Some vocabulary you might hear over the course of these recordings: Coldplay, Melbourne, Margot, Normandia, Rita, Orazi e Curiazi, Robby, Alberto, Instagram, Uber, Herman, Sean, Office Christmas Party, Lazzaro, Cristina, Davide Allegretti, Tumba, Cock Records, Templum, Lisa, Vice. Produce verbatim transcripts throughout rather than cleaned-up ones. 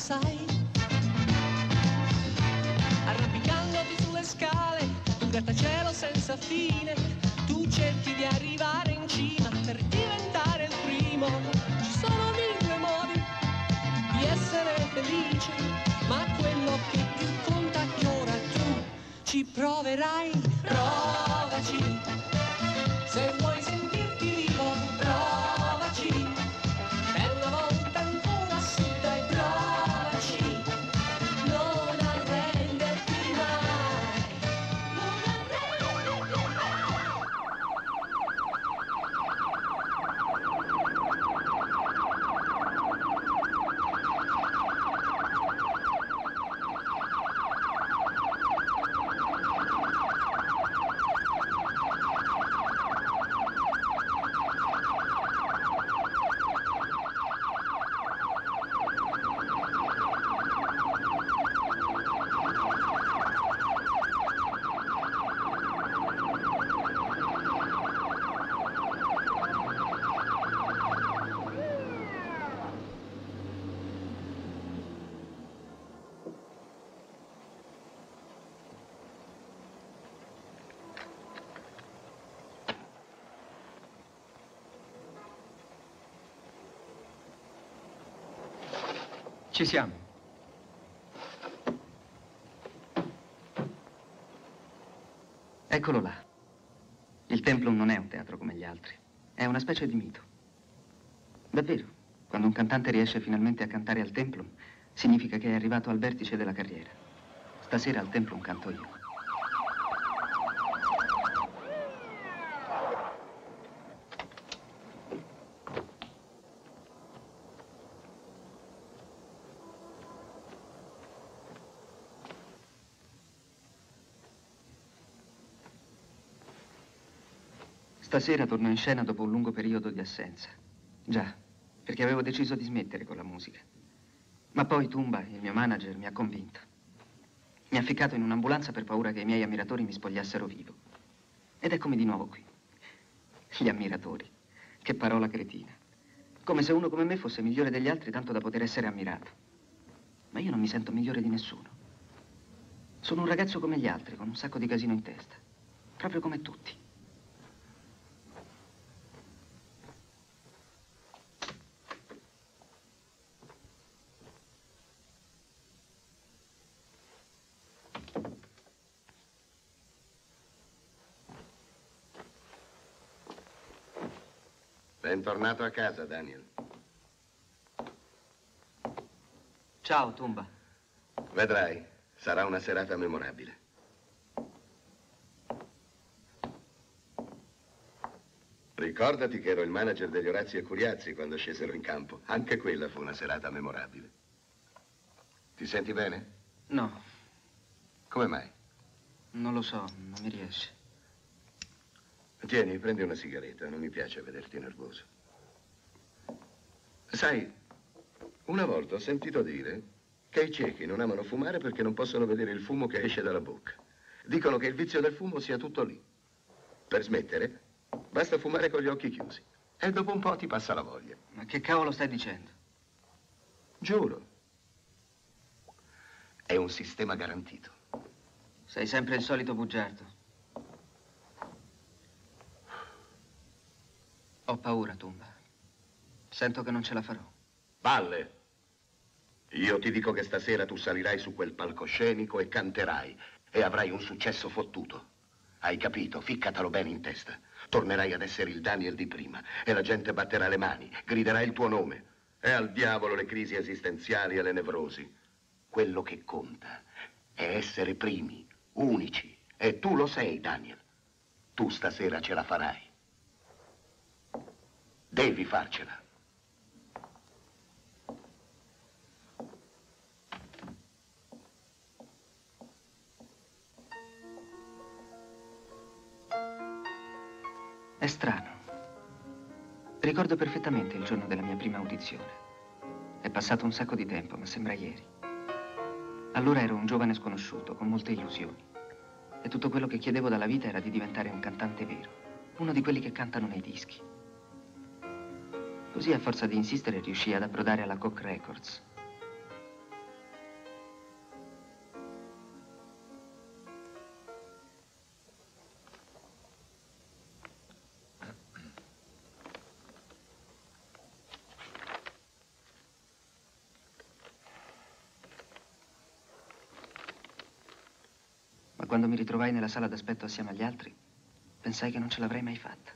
sai, arrampicandoti sulle scale di un grattacielo senza fine, tu cerchi di arrivare in cima per diventare il primo. Ci sono mille modi di essere felice, ma quello che più conta è che ora tu ci proverai. Provaci, se vuoi sentirti vivo, provaci. Ci siamo. Eccolo là. Il Templum non è un teatro come gli altri. È una specie di mito. Davvero, quando un cantante riesce finalmente a cantare al Templum, significa che è arrivato al vertice della carriera. Stasera al Templum canto io. Stasera torno in scena dopo un lungo periodo di assenza. Già, perché avevo deciso di smettere con la musica. Ma poi Tumba, il mio manager, mi ha convinto. Mi ha ficcato in un'ambulanza per paura che i miei ammiratori mi spogliassero vivo. Ed eccomi di nuovo qui. Gli ammiratori. Che parola cretina. Come se uno come me fosse migliore degli altri tanto da poter essere ammirato. Ma io non mi sento migliore di nessuno. Sono un ragazzo come gli altri, con un sacco di casino in testa. Proprio come tutti. Bentornato a casa, Daniel. Ciao, Tumba. Vedrai, sarà una serata memorabile. Ricordati che ero il manager degli Orazi e Curiazi quando scesero in campo. Anche quella fu una serata memorabile. Ti senti bene? No. Come mai? Non lo so, non mi riesce. Tieni, prendi una sigaretta, non mi piace vederti nervoso. Sai, una volta ho sentito dire che i ciechi non amano fumare perché non possono vedere il fumo che esce dalla bocca. Dicono che il vizio del fumo sia tutto lì. Per smettere, basta fumare con gli occhi chiusi e dopo un po' ti passa la voglia. Ma che cavolo stai dicendo? Giuro. È un sistema garantito. Sei sempre il solito bugiardo. Ho paura, Tumba. Sento che non ce la farò. Palle! Io ti dico che stasera tu salirai su quel palcoscenico e canterai. E avrai un successo fottuto. Hai capito? Ficcatelo bene in testa. Tornerai ad essere il Daniel di prima. E la gente batterà le mani, griderà il tuo nome. E al diavolo le crisi esistenziali e le nevrosi. Quello che conta è essere primi, unici. E tu lo sei, Daniel. Tu stasera ce la farai. Devi farcela. È strano. Ricordo perfettamente il giorno della mia prima audizione. È passato un sacco di tempo, ma sembra ieri. Allora ero un giovane sconosciuto, con molte illusioni. E tutto quello che chiedevo dalla vita era di diventare un cantante vero. Uno di quelli che cantano nei dischi. Così, a forza di insistere, riuscii ad approdare alla Cock Records. quando mi ritrovai nella sala d'aspetto assieme agli altri, pensai che non ce l'avrei mai fatta.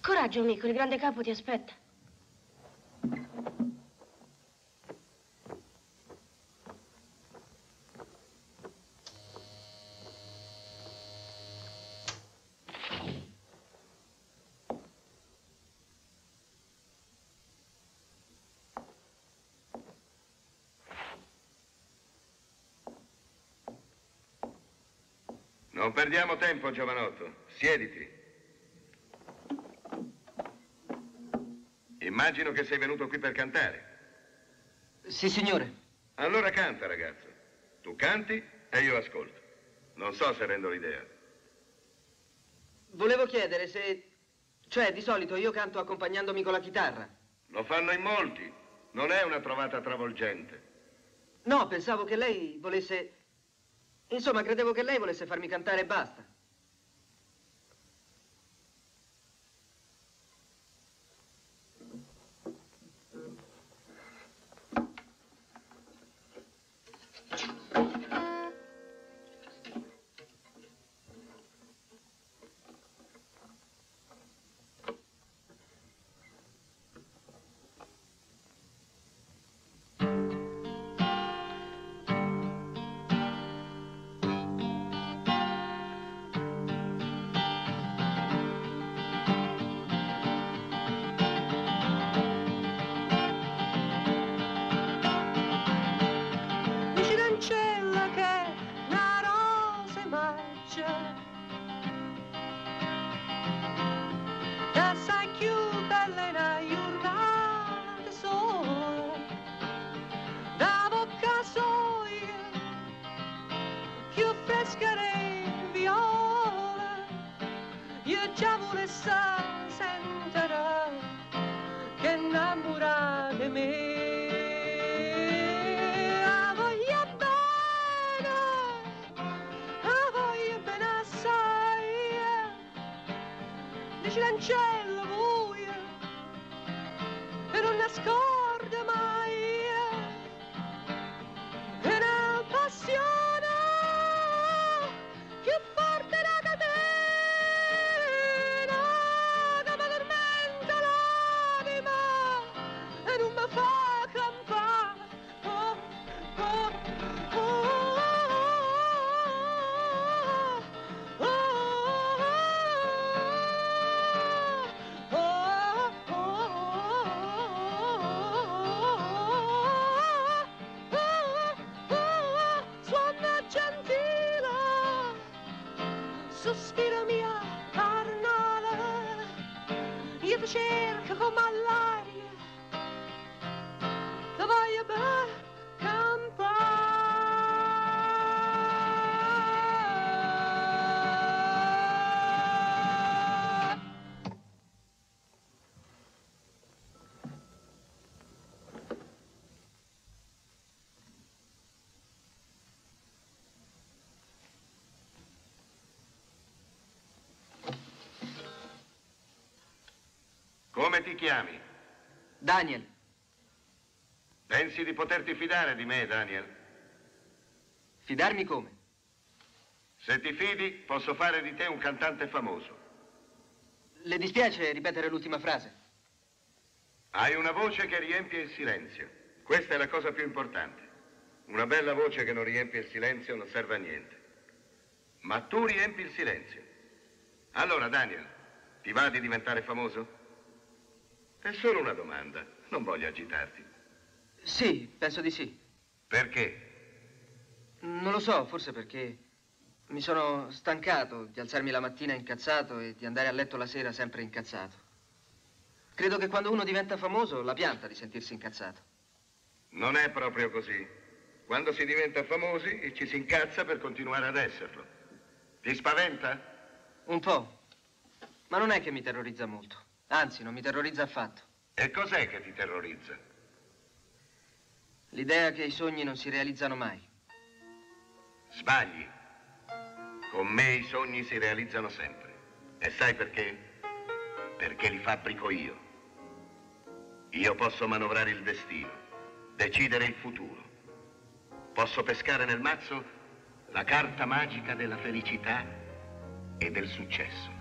Coraggio, amico, il grande capo ti aspetta. Non perdiamo tempo, giovanotto. Siediti. Immagino che sei venuto qui per cantare. Sì, signore. Allora canta, ragazzo. Tu canti e io ascolto. Non so se rendo l'idea. Volevo chiedere se... Cioè, di solito io canto accompagnandomi con la chitarra. Lo fanno in molti. Non è una trovata travolgente. No, pensavo che lei volesse... Insomma, credevo che lei volesse farmi cantare e basta. Come ti chiami? Daniel. Pensi di poterti fidare di me, Daniel? Fidarmi come? Se ti fidi, posso fare di te un cantante famoso. Le dispiace ripetere l'ultima frase? Hai una voce che riempie il silenzio. Questa è la cosa più importante. Una bella voce che non riempie il silenzio non serve a niente. Ma tu riempi il silenzio. Allora, Daniel, ti va di diventare famoso? È solo una domanda, non voglio agitarti. Sì, penso di sì. Perché? Non lo so, forse perché mi sono stancato di alzarmi la mattina incazzato e di andare a letto la sera sempre incazzato. Credo che quando uno diventa famoso la pianta di sentirsi incazzato. Non è proprio così. Quando si diventa famosi ci si incazza per continuare ad esserlo. Ti spaventa? Un po', ma non è che mi terrorizza molto. Anzi, non mi terrorizza affatto. E cos'è che ti terrorizza? L'idea che i sogni non si realizzano mai. Sbagli. Con me i sogni si realizzano sempre. E sai perché? Perché li fabbrico io. Io posso manovrare il destino, decidere il futuro. Posso pescare nel mazzo la carta magica della felicità e del successo.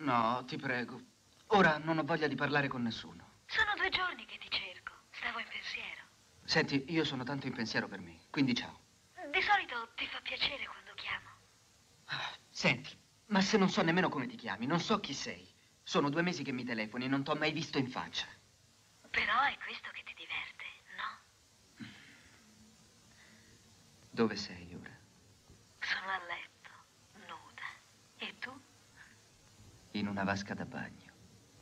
No, ti prego. Ora non ho voglia di parlare con nessuno. Sono due giorni che ti cerco. Stavo in pensiero. Senti, io sono tanto in pensiero per me, quindi ciao. Di solito ti fa piacere quando chiamo. Ah, senti, ma se non so nemmeno come ti chiami, non so chi sei. Sono due mesi che mi telefoni, non t'ho mai visto in faccia. Però è questo che ti diverte, no? Dove sei ora? Sono a letto. in una vasca da bagno,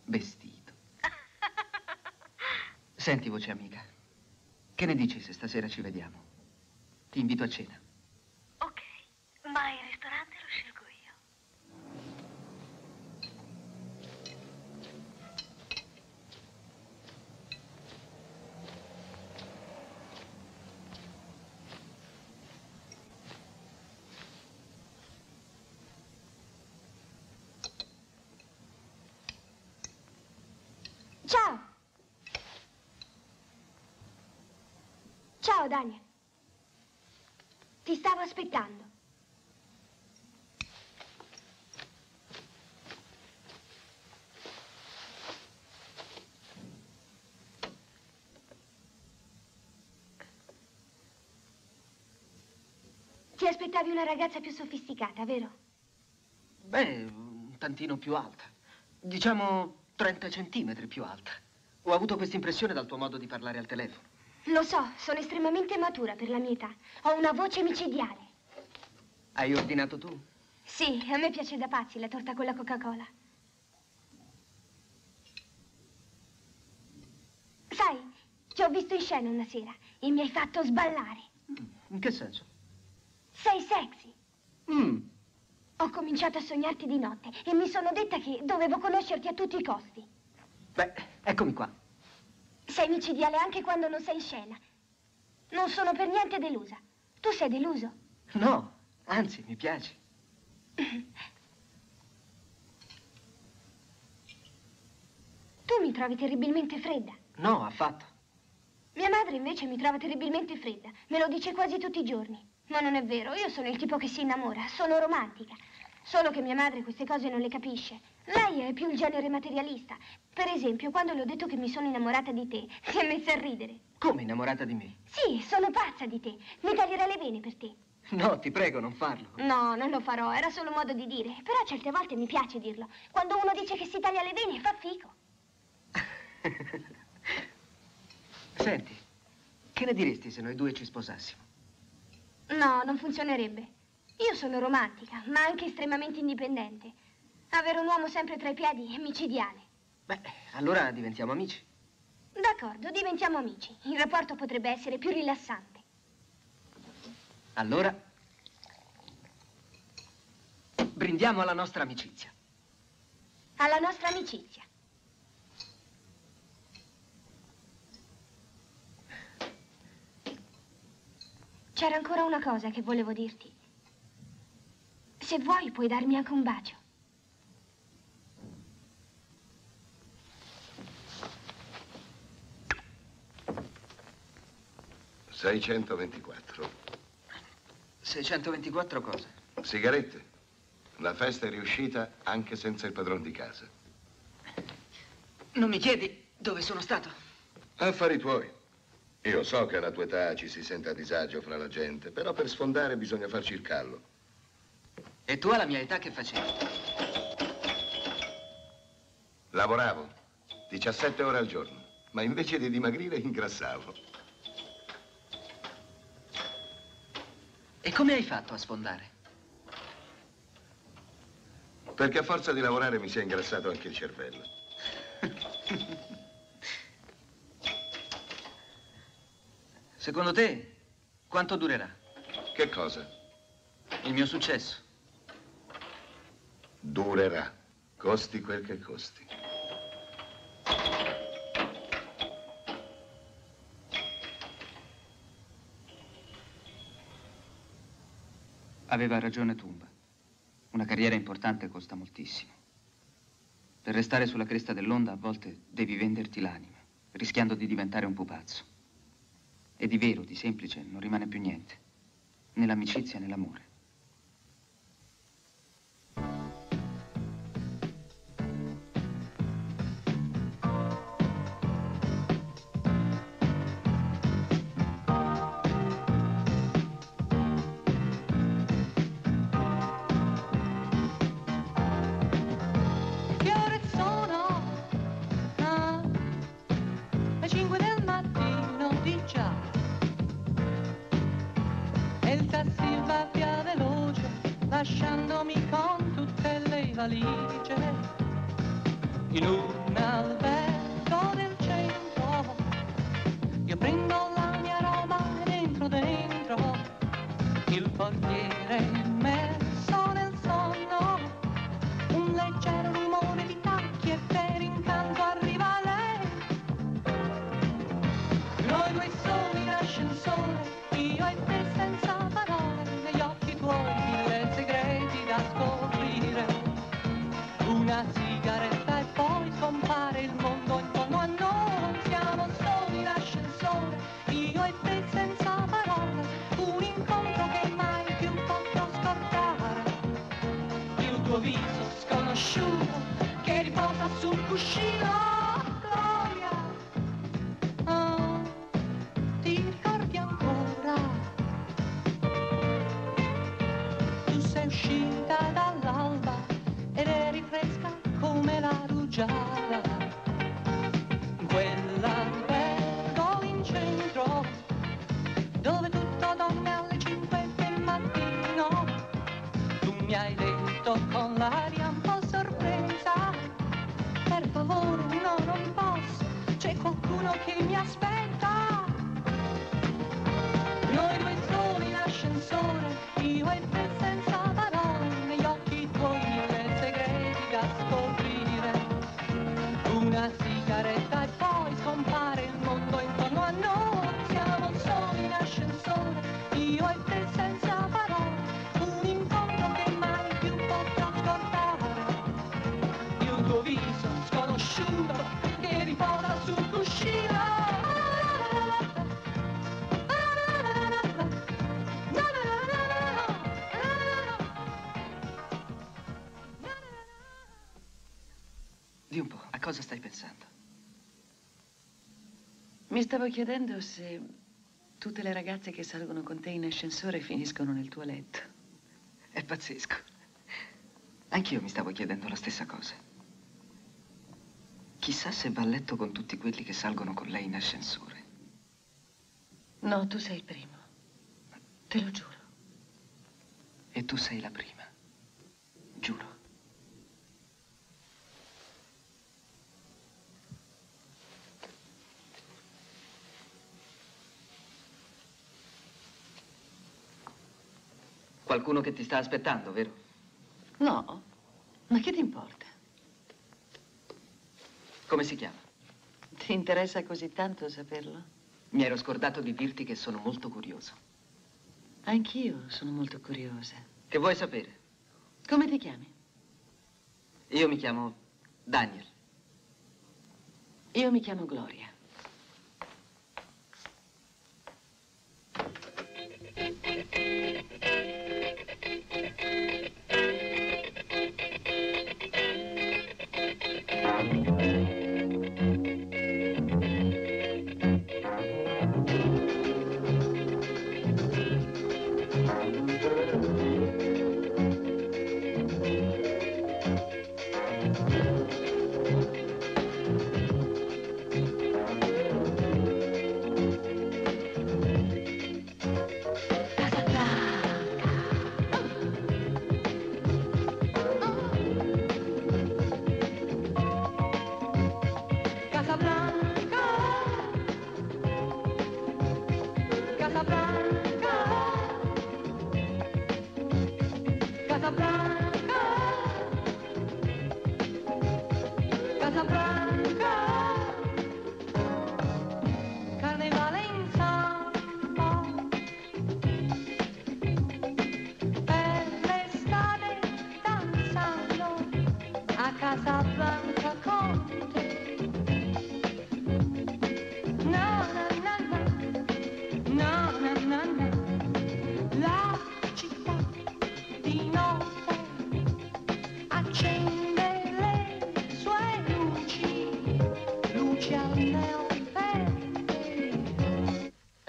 vestito. Senti, voce amica, che ne dici se stasera ci vediamo? Ti invito a cena. Ok, ma il ristorante lo scelgo io. Ciao! Ciao, Daniel. Ti stavo aspettando. Ti aspettavi una ragazza più sofisticata, vero? Beh, un tantino più alta. Diciamo trenta centimetri più alta. Ho avuto questa impressione dal tuo modo di parlare al telefono. Lo so, sono estremamente matura per la mia età. Ho una voce micidiale. Hai ordinato tu? Sì, a me piace da pazzi la torta con la Coca-Cola. Sai, ti ho visto in scena una sera e mi hai fatto sballare. Mm, in che senso? Sei sexy. Mm. Ho cominciato a sognarti di notte e mi sono detta che dovevo conoscerti a tutti i costi. Beh, eccomi qua. Sei micidiale anche quando non sei in scena. Non sono per niente delusa. Tu sei deluso? No, anzi, mi piaci. Tu mi trovi terribilmente fredda. No, affatto. Mia madre invece mi trova terribilmente fredda. Me lo dice quasi tutti i giorni. Ma non è vero, io sono il tipo che si innamora. Sono romantica. Solo che mia madre queste cose non le capisce. Lei è più il genere materialista. Per esempio, quando le ho detto che mi sono innamorata di te, si è messa a ridere. Come innamorata di me? Sì, sono pazza di te. Mi taglierà le vene per te. No, ti prego, non farlo. No, non lo farò, era solo modo di dire. Però certe volte mi piace dirlo. Quando uno dice che si taglia le vene, fa fico. Senti, che ne diresti se noi due ci sposassimo? No, non funzionerebbe. Io sono romantica, ma anche estremamente indipendente. Avere un uomo sempre tra i piedi è micidiale. Beh, allora diventiamo amici. D'accordo, diventiamo amici. Il rapporto potrebbe essere più rilassante. Allora, brindiamo alla nostra amicizia. Alla nostra amicizia. C'era ancora una cosa che volevo dirti. Se vuoi, puoi darmi anche un bacio. seicentoventiquattro. seicentoventiquattro cosa? Sigarette. La festa è riuscita anche senza il padron di casa. Non mi chiedi dove sono stato? Affari tuoi. Io so che alla tua età ci si sente a disagio fra la gente, però per sfondare bisogna farci il callo. E tu alla mia età che facevi? Lavoravo, diciassette ore al giorno, ma invece di dimagrire ingrassavo. E come hai fatto a sfondare? Perché a forza di lavorare mi si è ingrassato anche il cervello. Secondo te, quanto durerà? Che cosa? Il mio successo. Durerà, costi quel che costi. Aveva ragione Tumba. Una carriera importante costa moltissimo. Per restare sulla cresta dell'onda a volte devi venderti l'anima, rischiando di diventare un pupazzo. E di vero, di semplice, non rimane più niente. Né l'amicizia né l'amore. Lasciandomi con tutte le valigie. You know the smell of that, got il centro. Io prendo la mia roba e dentro dentro. Il portiere immerso nel sonno. Un leggero rumore di tacchi e per incanto arriva lei. Noi due soli in ascensore, io e te senza parole. Negli occhi tuoi mille segreti da scoprire. Una sigaretta. Compare il mondo intorno a noi, siamo soli in ascensore, io e te senza parole, un incontro che mai più potrò scordare. Il tuo viso sconosciuto che riposa sul cuscino, Gloria, oh, ti ricordi ancora? Tu sei uscita dall'alba ed eri fresca come la rugiada, quell'albergo in centro dove tutto dorme alle cinque del mattino. Tu mi hai detto con l'aria un po' sorpresa, per favore no, non posso, c'è qualcuno che mi aspetta. Noi due soli in ascensore, io e te senza parole, negli occhi tuoi mille segreti da scoprire. Una sigaretta e poi scompare il mondo intorno a noi, siamo soli in ascensore, io e te senza parole, un incontro che mai più potrò scordare. Il tuo viso sconosciuto che riposa sul cuscino. Cosa stai pensando? Mi stavo chiedendo se tutte le ragazze che salgono con te in ascensore finiscono nel tuo letto. È pazzesco. Anch'io mi stavo chiedendo la stessa cosa. Chissà se va a letto con tutti quelli che salgono con lei in ascensore. No, tu sei il primo. Te lo giuro. E tu sei la prima. Giuro. Qualcuno che ti sta aspettando, vero? No, ma che ti importa? Come si chiama? Ti interessa così tanto saperlo? Mi ero scordato di dirti che sono molto curioso. Anch'io sono molto curiosa. Che vuoi sapere? Come ti chiami? Io mi chiamo Daniel. Io mi chiamo Gloria.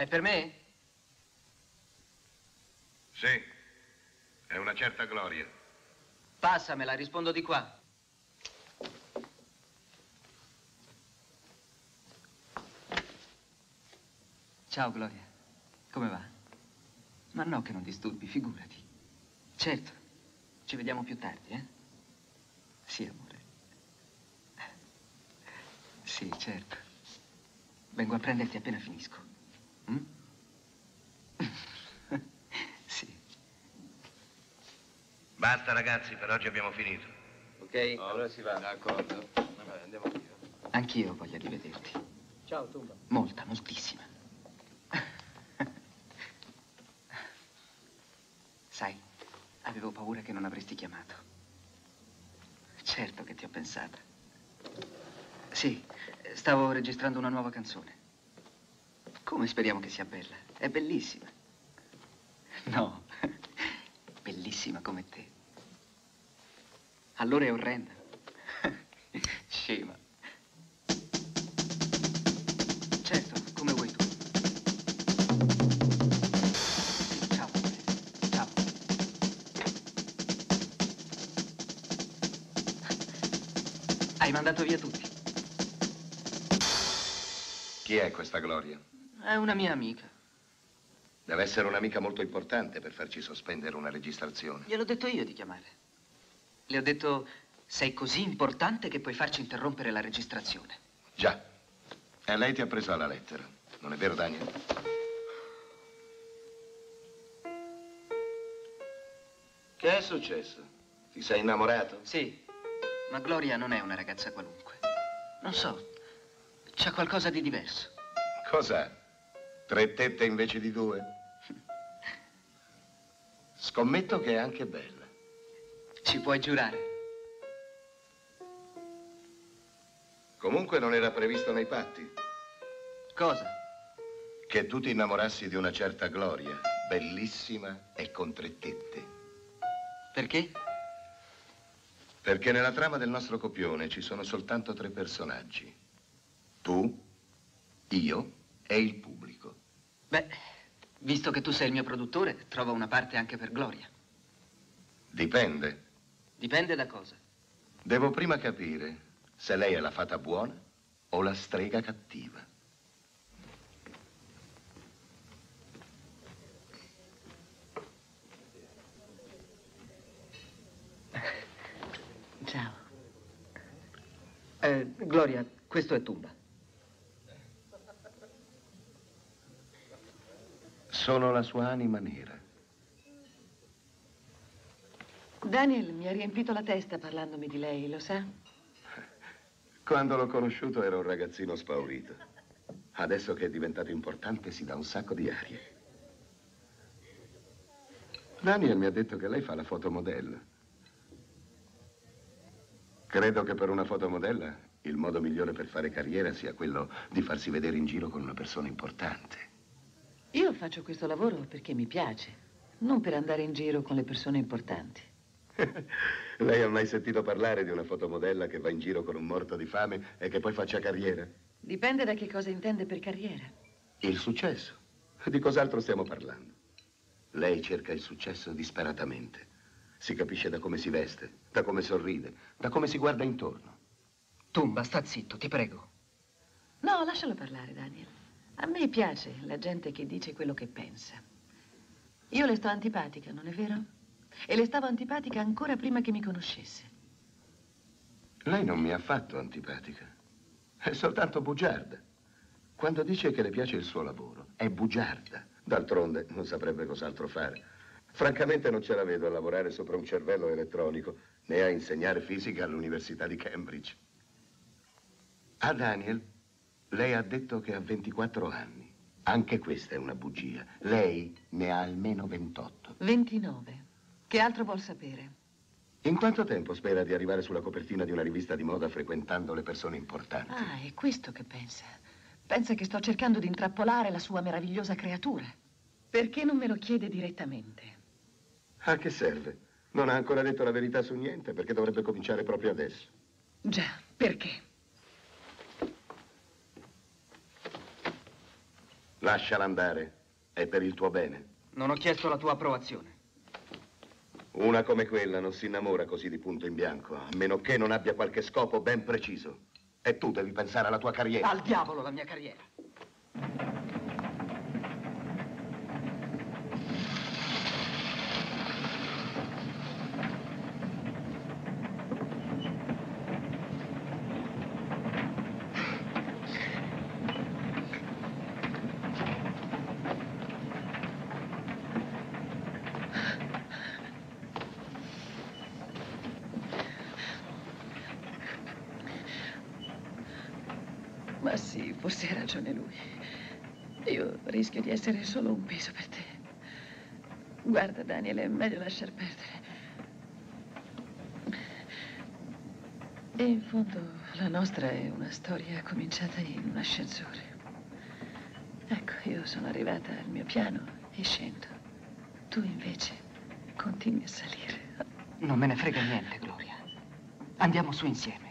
Per me? Sì, è una certa Gloria. Passamela, rispondo di qua. Ciao Gloria, come va? Ma no che non disturbi, figurati. Certo, ci vediamo più tardi, eh? Sì, amore. Sì, certo. Vengo a prenderti appena finisco. Mm? Sì. Basta, ragazzi, per oggi abbiamo finito. Ok? Oh, allora si va. D'accordo. Vabbè, andiamo via. Anch'io voglio rivederti. Ciao, Tumba. Molta, moltissima. Sai, avevo paura che non avresti chiamato. Certo che ti ho pensata. Sì, stavo registrando una nuova canzone. Come speriamo che sia bella? È bellissima. No, bellissima come te. Allora è orrenda. Scema. Certo, come vuoi tu. Ciao. Ciao. Hai mandato via tutti. Chi è questa Gloria? È una mia amica. Deve essere un'amica molto importante per farci sospendere una registrazione. Gliel'ho detto io di chiamare. Le ho detto, sei così importante che puoi farci interrompere la registrazione. Già. E lei ti ha preso alla lettera. Non è vero, Daniel? Che è successo? Ti sei innamorato? Sì. Ma Gloria non è una ragazza qualunque. Non so. C'è qualcosa di diverso. Cos'è? Tre tette invece di due? Scommetto che è anche bella. Ci puoi giurare? Comunque non era previsto nei patti. Cosa? Che tu ti innamorassi di una certa Gloria, bellissima e con tre tette. Perché? Perché nella trama del nostro copione ci sono soltanto tre personaggi. Tu, io e il pubblico. Beh, visto che tu sei il mio produttore, trova una parte anche per Gloria. Dipende. Dipende da cosa? Devo prima capire se lei è la fata buona o la strega cattiva. Ciao. Eh, Gloria, questo è Tumba. Sono la sua anima nera. Daniel mi ha riempito la testa parlandomi di lei, lo sa? Quando l'ho conosciuto ero un ragazzino spaurito. Adesso che è diventato importante si dà un sacco di arie. Daniel mi ha detto che lei fa la fotomodella. Credo che per una fotomodella il modo migliore per fare carriera sia quello di farsi vedere in giro con una persona importante. Io faccio questo lavoro perché mi piace, non per andare in giro con le persone importanti. Lei ha mai sentito parlare di una fotomodella che va in giro con un morto di fame e che poi faccia carriera? Dipende da che cosa intende per carriera. Il successo. Di cos'altro stiamo parlando? Lei cerca il successo disperatamente. Si capisce da come si veste, da come sorride, da come si guarda intorno. Tumba, sta zitto, ti prego. No, lascialo parlare, Daniel. A me piace la gente che dice quello che pensa. Io le sto antipatica, non è vero? E le stavo antipatica ancora prima che mi conoscesse. Lei non mi è affatto antipatica. È soltanto bugiarda. Quando dice che le piace il suo lavoro, è bugiarda. D'altronde non saprebbe cos'altro fare. Francamente non ce la vedo a lavorare sopra un cervello elettronico, né a insegnare fisica all'Università di Cambridge. A Daniel... Lei ha detto che ha ventiquattro anni. Anche questa è una bugia. Lei ne ha almeno ventotto. ventinove. Che altro vuol sapere? In quanto tempo spera di arrivare sulla copertina di una rivista di moda frequentando le persone importanti? Ah, è questo che pensa. Pensa che sto cercando di intrappolare la sua meravigliosa creatura. Perché non me lo chiede direttamente? A che serve? Non ha ancora detto la verità su niente, perché dovrebbe cominciare proprio adesso. Già, perché? Lasciala andare, è per il tuo bene. Non ho chiesto la tua approvazione. Una come quella non si innamora così di punto in bianco, a meno che non abbia qualche scopo ben preciso. E tu devi pensare alla tua carriera. Al diavolo la mia carriera. forse ha ragione lui. Io rischio di essere solo un peso per te. Guarda, Daniel, è meglio lasciar perdere. E in fondo la nostra è una storia cominciata in un ascensore. Ecco, io sono arrivata al mio piano e scendo. Tu invece continui a salire. Non me ne frega niente, Gloria. Andiamo su insieme.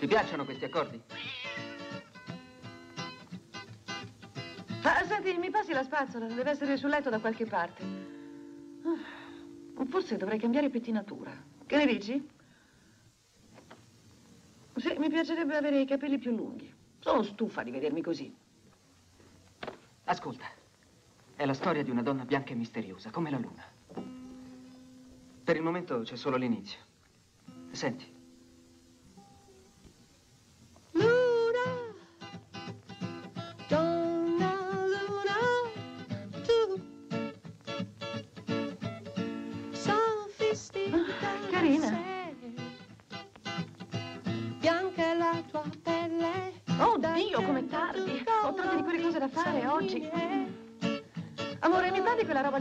Ti piacciono questi accordi? Ah, senti, mi passi la spazzola. Deve essere sul letto da qualche parte. Forse dovrei cambiare pettinatura. Che ne dici? Sì, mi piacerebbe avere i capelli più lunghi. Sono stufa di vedermi così. Ascolta, è la storia di una donna bianca e misteriosa, come la luna. Per il momento c'è solo l'inizio. Senti.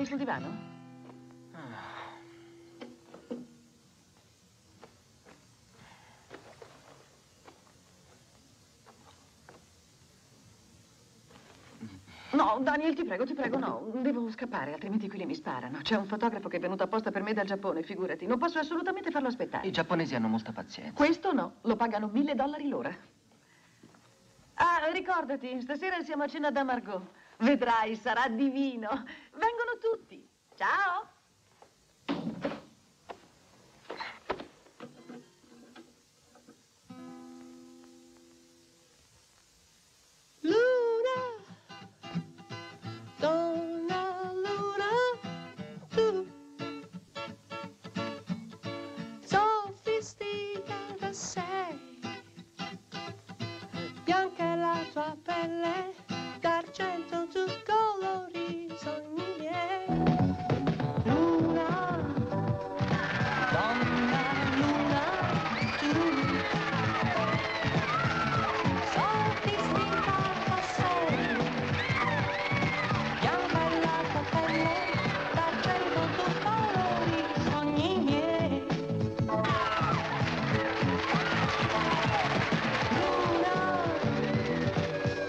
Sul divano? Ah. No, Daniel, ti prego, ti prego, no. Devo scappare, altrimenti quelli mi sparano. C'è un fotografo che è venuto apposta per me dal Giappone, figurati. Non posso assolutamente farlo aspettare. I giapponesi hanno molta pazienza. Questo no, lo pagano mille dollari l'ora. Ah, ricordati, stasera siamo a cena da Margot. Vedrai, sarà divino. Vengono tutti. Ciao. Luna, donna Luna, tu, sofisticata sei, bianca è la tua pelle, d'argento tu colori sogni miei. Luna, donna Luna, tu sofisticata sei, bianca è la tua pelle, d'argento tu colori sogni miei. Luna,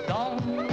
donna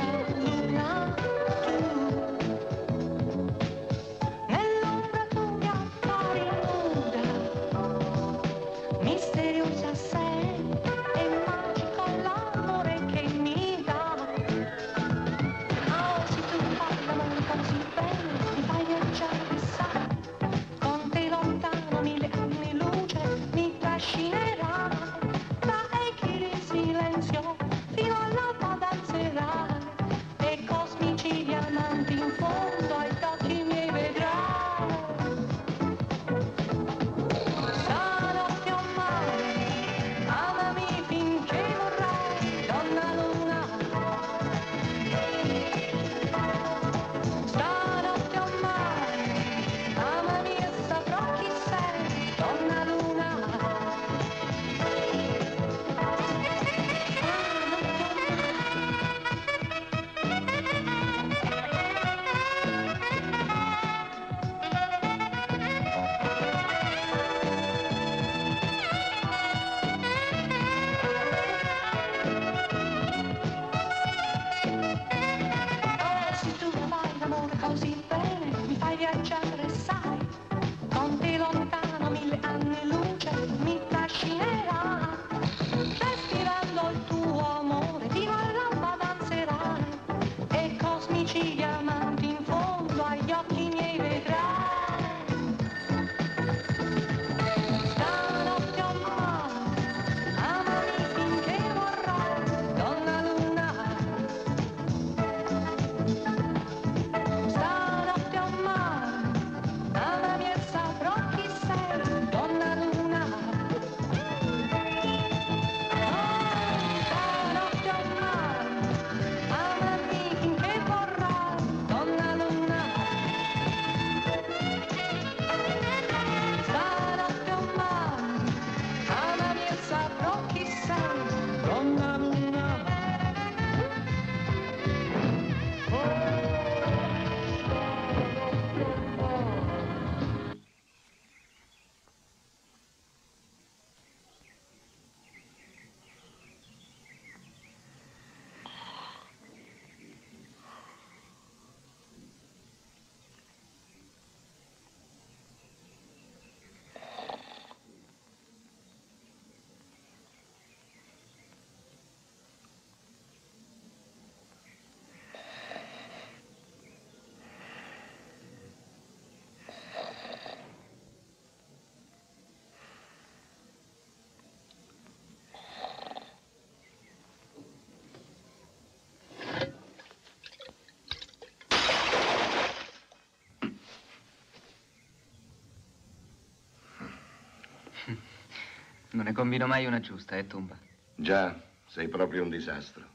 Non ne combino mai una giusta, eh, Tumba? Già, sei proprio un disastro.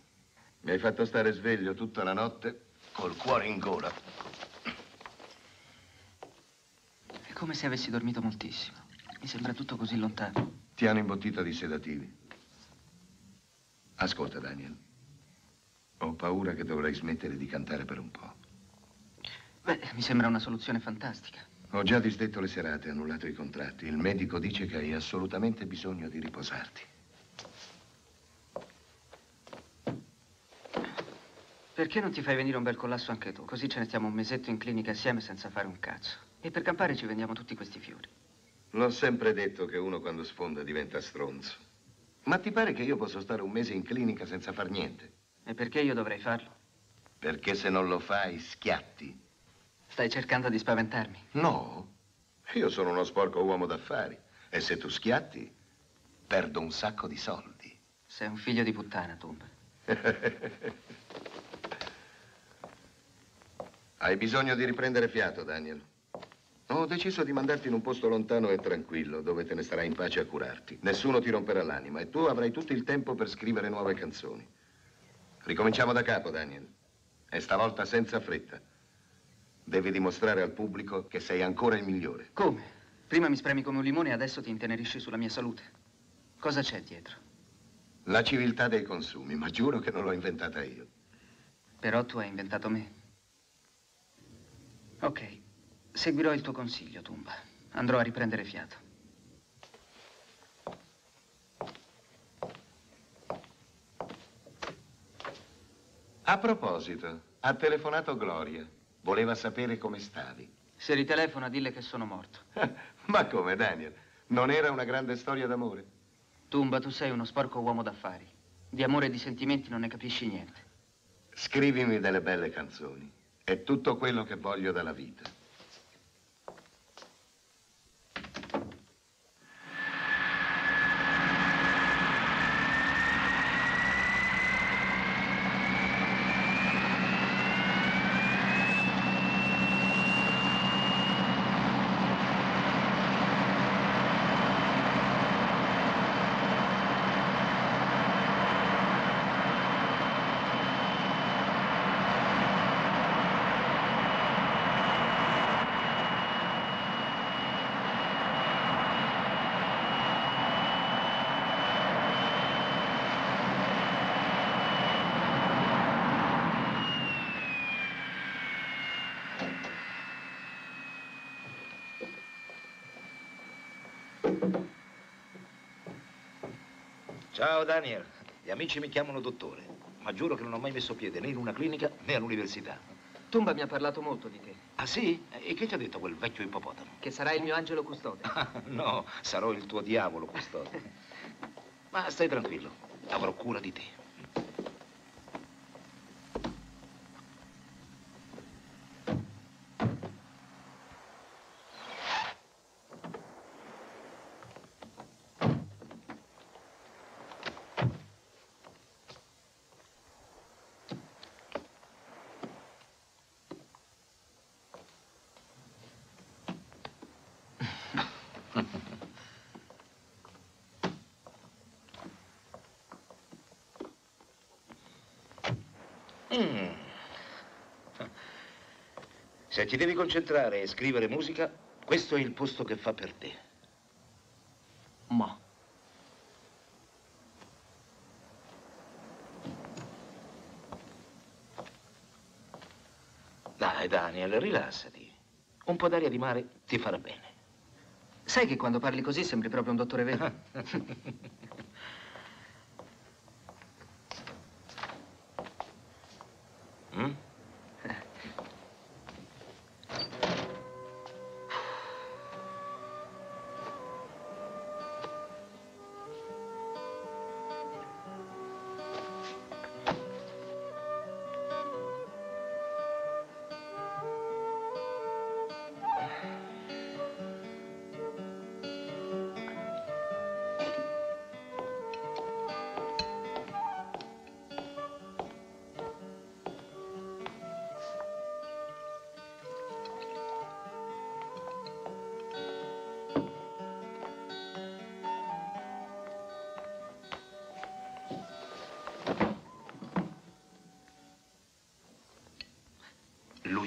Mi hai fatto stare sveglio tutta la notte col cuore in gola. È come se avessi dormito moltissimo. Mi sembra tutto così lontano. Ti hanno imbottito di sedativi. Ascolta, Daniel. Ho paura che dovrai smettere di cantare per un po'. Beh, mi sembra una soluzione fantastica. Ho già disdetto le serate, annullato i contratti. Il medico dice che hai assolutamente bisogno di riposarti. Perché non ti fai venire un bel collasso anche tu? Così ce ne stiamo un mesetto in clinica assieme senza fare un cazzo. E per campare ci vendiamo tutti questi fiori. L'ho sempre detto che uno quando sfonda diventa stronzo. Ma ti pare che io posso stare un mese in clinica senza far niente? E perché io dovrei farlo? Perché se non lo fai, schiatti. Stai cercando di spaventarmi? No, io sono uno sporco uomo d'affari. E se tu schiatti, perdo un sacco di soldi. Sei un figlio di puttana, Tumba. Hai bisogno di riprendere fiato, Daniel. Ho deciso di mandarti in un posto lontano e tranquillo, dove te ne starai in pace a curarti. Nessuno ti romperà l'anima e tu avrai tutto il tempo per scrivere nuove canzoni. Ricominciamo da capo, Daniel. E stavolta senza fretta. Devi dimostrare al pubblico che sei ancora il migliore. Come? Prima mi spremi come un limone e adesso ti intenerisci sulla mia salute. Cosa c'è dietro? La civiltà dei consumi, ma giuro che non l'ho inventata io. Però tu hai inventato me. Ok. Seguirò il tuo consiglio, Tumba. Andrò a riprendere fiato. A proposito, ha telefonato Gloria. Voleva sapere come stavi. Se ritelefona, dille che sono morto. Ma come, Daniel? Non era una grande storia d'amore? Tumba, tu sei uno sporco uomo d'affari. Di amore e di sentimenti non ne capisci niente. Scrivimi delle belle canzoni. È tutto quello che voglio dalla vita. Ciao Daniel, gli amici mi chiamano dottore, ma giuro che non ho mai messo piede né in una clinica né all'università. Tumba mi ha parlato molto di te. Ah sì? E che ti ha detto quel vecchio ippopotamo? Che sarai il mio angelo custode. No, sarò il tuo diavolo custode. Ma stai tranquillo, avrò cura di te. Se ti devi concentrare e scrivere musica, questo è il posto che fa per te. Ma. Dai, Daniel, rilassati. Un po' d'aria di mare ti farà bene. Sai che quando parli così sembri proprio un dottore vero? mm?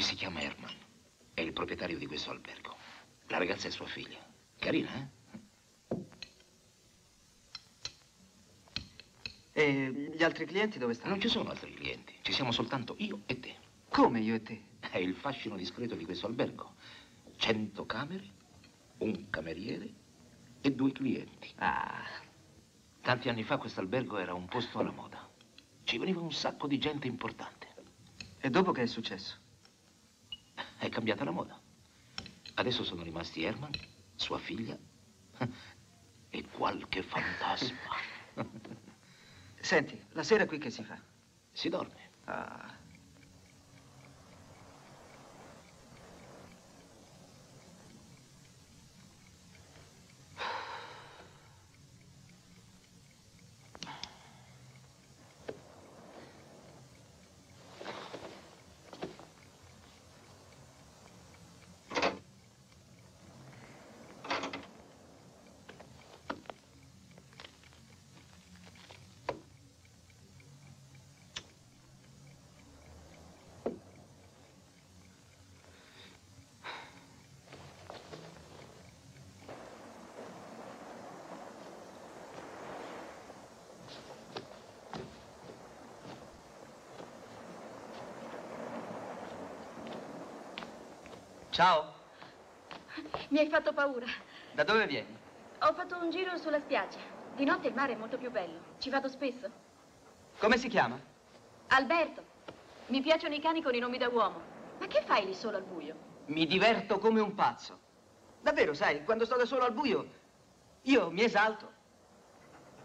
si chiama Herman. È il proprietario di questo albergo. La ragazza è sua figlia. Carina, eh? E gli altri clienti dove stanno? Non ci sono altri clienti, ci siamo soltanto io e te. Come io e te? È il fascino discreto di questo albergo. Cento camere, un cameriere e due clienti. Ah. Tanti anni fa questo albergo era un posto alla moda. Ci veniva un sacco di gente importante. E dopo che è successo? È cambiata la moda. Adesso sono rimasti Herman, sua figlia e qualche fantasma. Senti, la sera qui che si fa? Si dorme. Ah. Ciao. Mi hai fatto paura. Da dove vieni? Ho fatto un giro sulla spiaggia. Di notte il mare è molto più bello. Ci vado spesso. Come si chiama? Alberto. Mi piacciono i cani con i nomi da uomo. Ma che fai lì solo al buio? Mi diverto come un pazzo. Davvero, sai, quando sto da solo al buio, io mi esalto.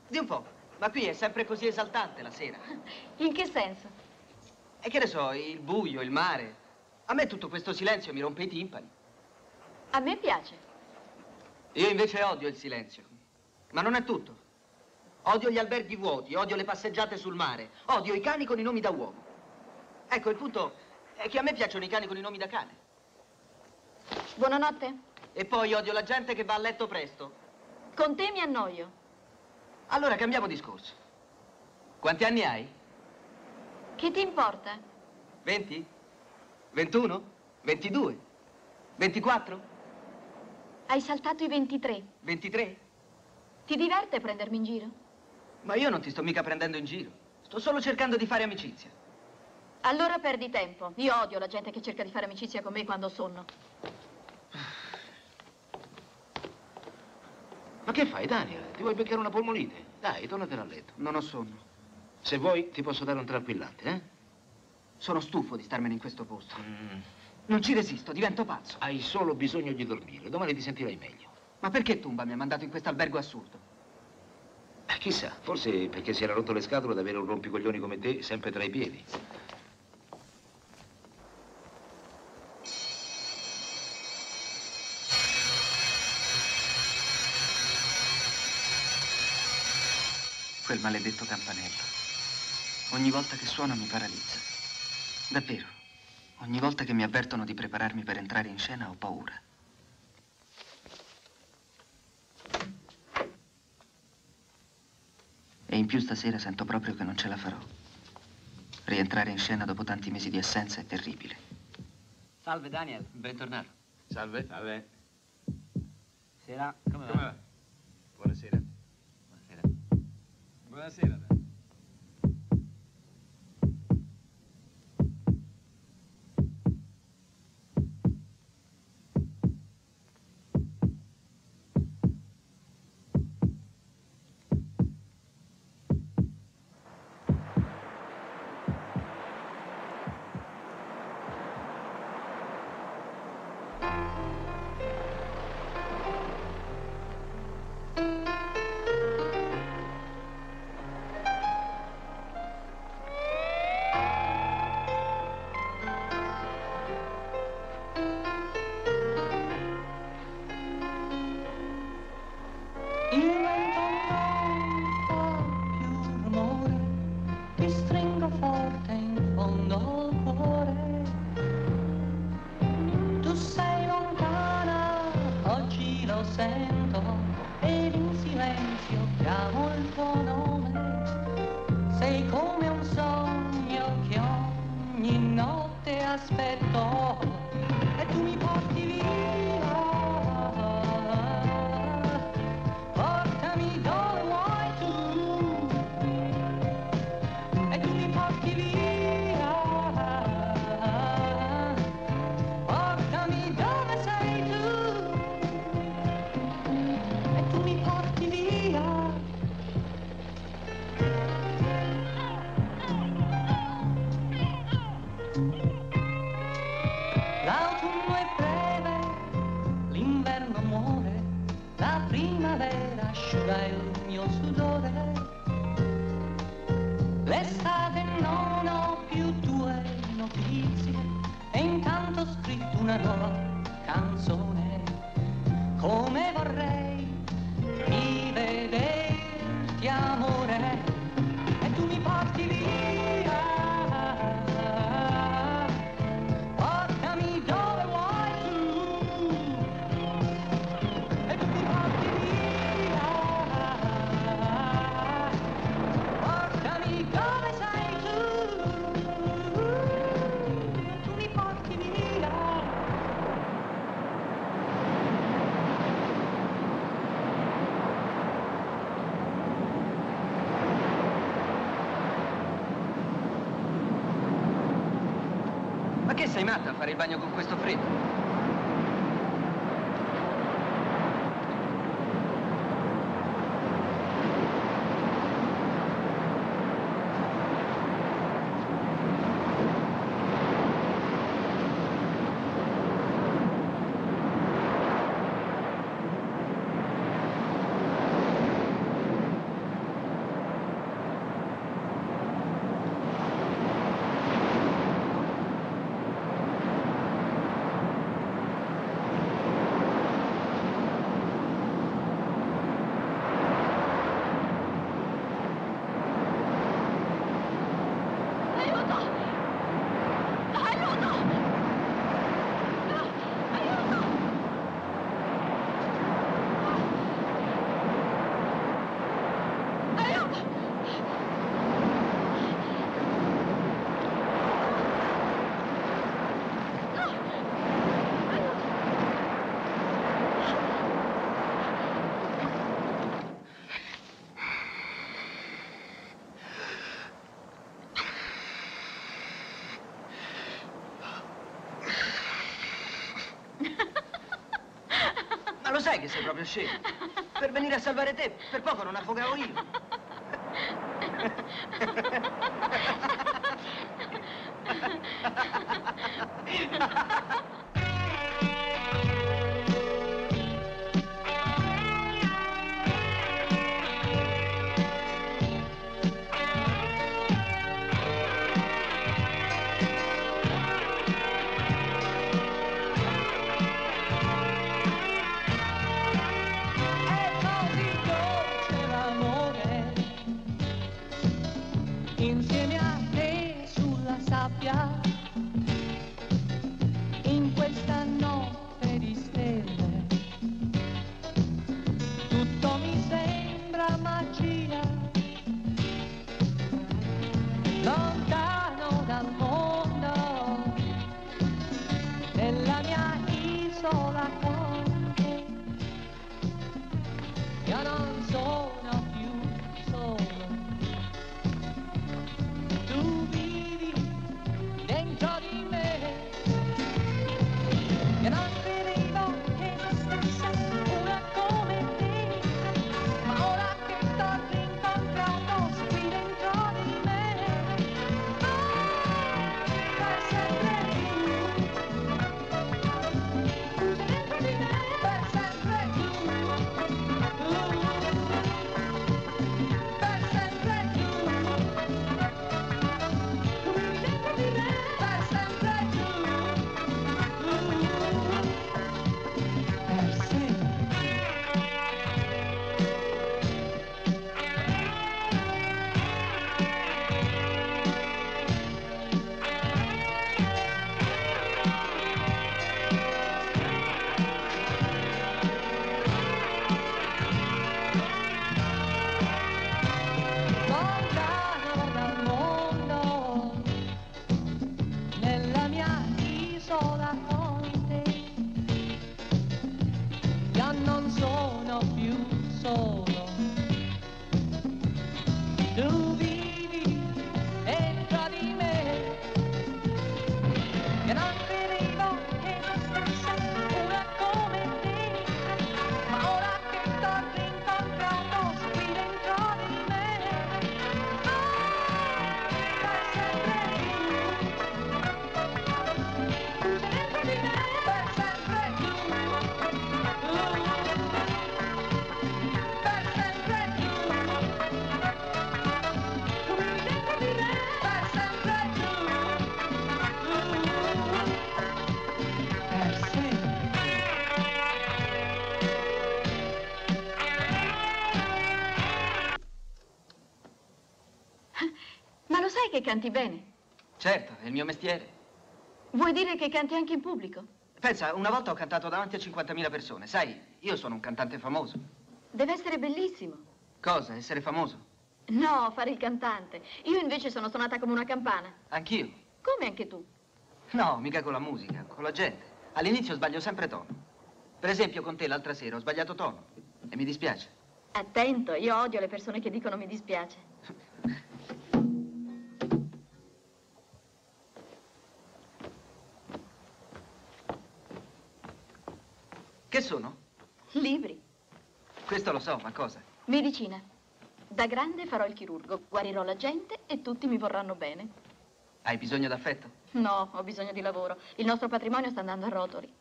Di un po', ma qui è sempre così esaltante la sera. In che senso? E che ne so, il buio, il mare... A me tutto questo silenzio mi rompe i timpani. A me piace. Io invece odio il silenzio. Ma non è tutto. Odio gli alberghi vuoti, odio le passeggiate sul mare, odio i cani con i nomi da uomo. Ecco, il punto è che a me piacciono i cani con i nomi da cane. Buonanotte. E poi odio la gente che va a letto presto. Con te mi annoio. Allora cambiamo discorso. Quanti anni hai? Che ti importa? Venti? ventuno? ventidue? ventiquattro? Hai saltato i ventitré. ventitré? Ti diverte prendermi in giro? Ma io non ti sto mica prendendo in giro. Sto solo cercando di fare amicizia. Allora perdi tempo. Io odio la gente che cerca di fare amicizia con me quando ho sonno. Ma che fai, Daniel? Ti vuoi beccare una polmonite? Dai, tornatela a letto. Non ho sonno. Se vuoi, ti posso dare un tranquillante, eh? Sono stufo di starmene in questo posto. Mm. Non ci resisto, divento pazzo. Hai solo bisogno di dormire, domani ti sentirai meglio. Ma perché Tumba mi ha mandato in questo albergo assurdo? Eh, chissà, forse perché si era rotto le scatole ad avere un rompicoglioni come te sempre tra i piedi. Quel maledetto campanello. Ogni volta che suona mi paralizza. Davvero, ogni volta che mi avvertono di prepararmi per entrare in scena ho paura. E in più stasera sento proprio che non ce la farò. Rientrare in scena dopo tanti mesi di assenza è terribile. Salve Daniel, bentornato. Salve. Salve. Sera, come va? Come va? Buonasera. Buonasera. Buonasera, Daniel. Sei come un sogno che ogni notte aspetto e tu mi porti via, portami dove vuoi tu e tu mi porti via, portami dove sei tu e tu mi porti via. L'autunno è breve, l'inverno muore, la primavera asciuga il mio sudore. L'estate non ho più tue notizie, e intanto ho scritto una nuova canzone. Come vorrei rivederti amore, e tu mi porti via. Che sei matta a fare il bagno con questo freddo? Sai che sei proprio scemo? Per venire a salvare te, per poco non affogavo io. Insieme a te. solo, tu vivi dentro di me, che non credevo che non stessa una come te, ma ora che t'ho rincontrato qui dentro di me, oh, per sempre tu, tu sei dentro di me, per sempre tu, tu. Sai che canti bene? Certo, è il mio mestiere. Vuoi dire che canti anche in pubblico? Pensa, una volta ho cantato davanti a cinquantamila persone. Sai, io sono un cantante famoso. Deve essere bellissimo. Cosa? Essere famoso? No, fare il cantante. Io invece sono suonata come una campana. Anch'io? Come anche tu? No, mica con la musica, con la gente. All'inizio sbaglio sempre tono. Per esempio con te l'altra sera ho sbagliato tono e mi dispiace. Attento, io odio le persone che dicono mi dispiace. Che sono? Libri. Questo lo so, ma cosa? Medicina. Da grande farò il chirurgo, guarirò la gente e tutti mi vorranno bene. Hai bisogno d'affetto? No, ho bisogno di lavoro. Il nostro patrimonio sta andando a rotoli.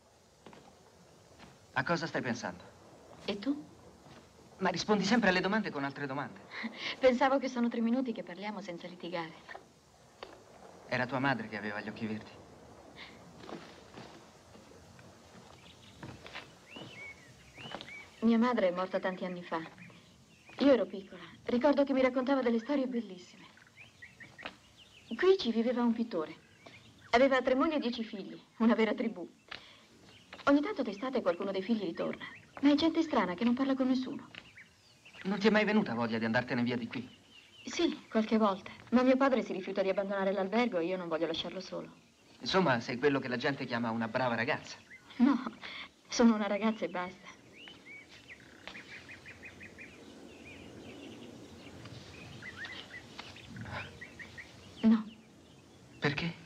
A cosa stai pensando? E tu? Ma rispondi sempre alle domande con altre domande. Pensavo che sono tre minuti che parliamo senza litigare. Era tua madre che aveva gli occhi verdi. Mia madre è morta tanti anni fa. Io ero piccola. Ricordo che mi raccontava delle storie bellissime. Qui ci viveva un pittore. Aveva tre mogli e dieci figli, una vera tribù. Ogni tanto d'estate qualcuno dei figli ritorna, ma è gente strana che non parla con nessuno. Non ti è mai venuta voglia di andartene via di qui? Sì, qualche volta. Ma mio padre si rifiuta di abbandonare l'albergo e io non voglio lasciarlo solo. Insomma, sei quello che la gente chiama una brava ragazza. No, sono una ragazza e basta. No. Perché?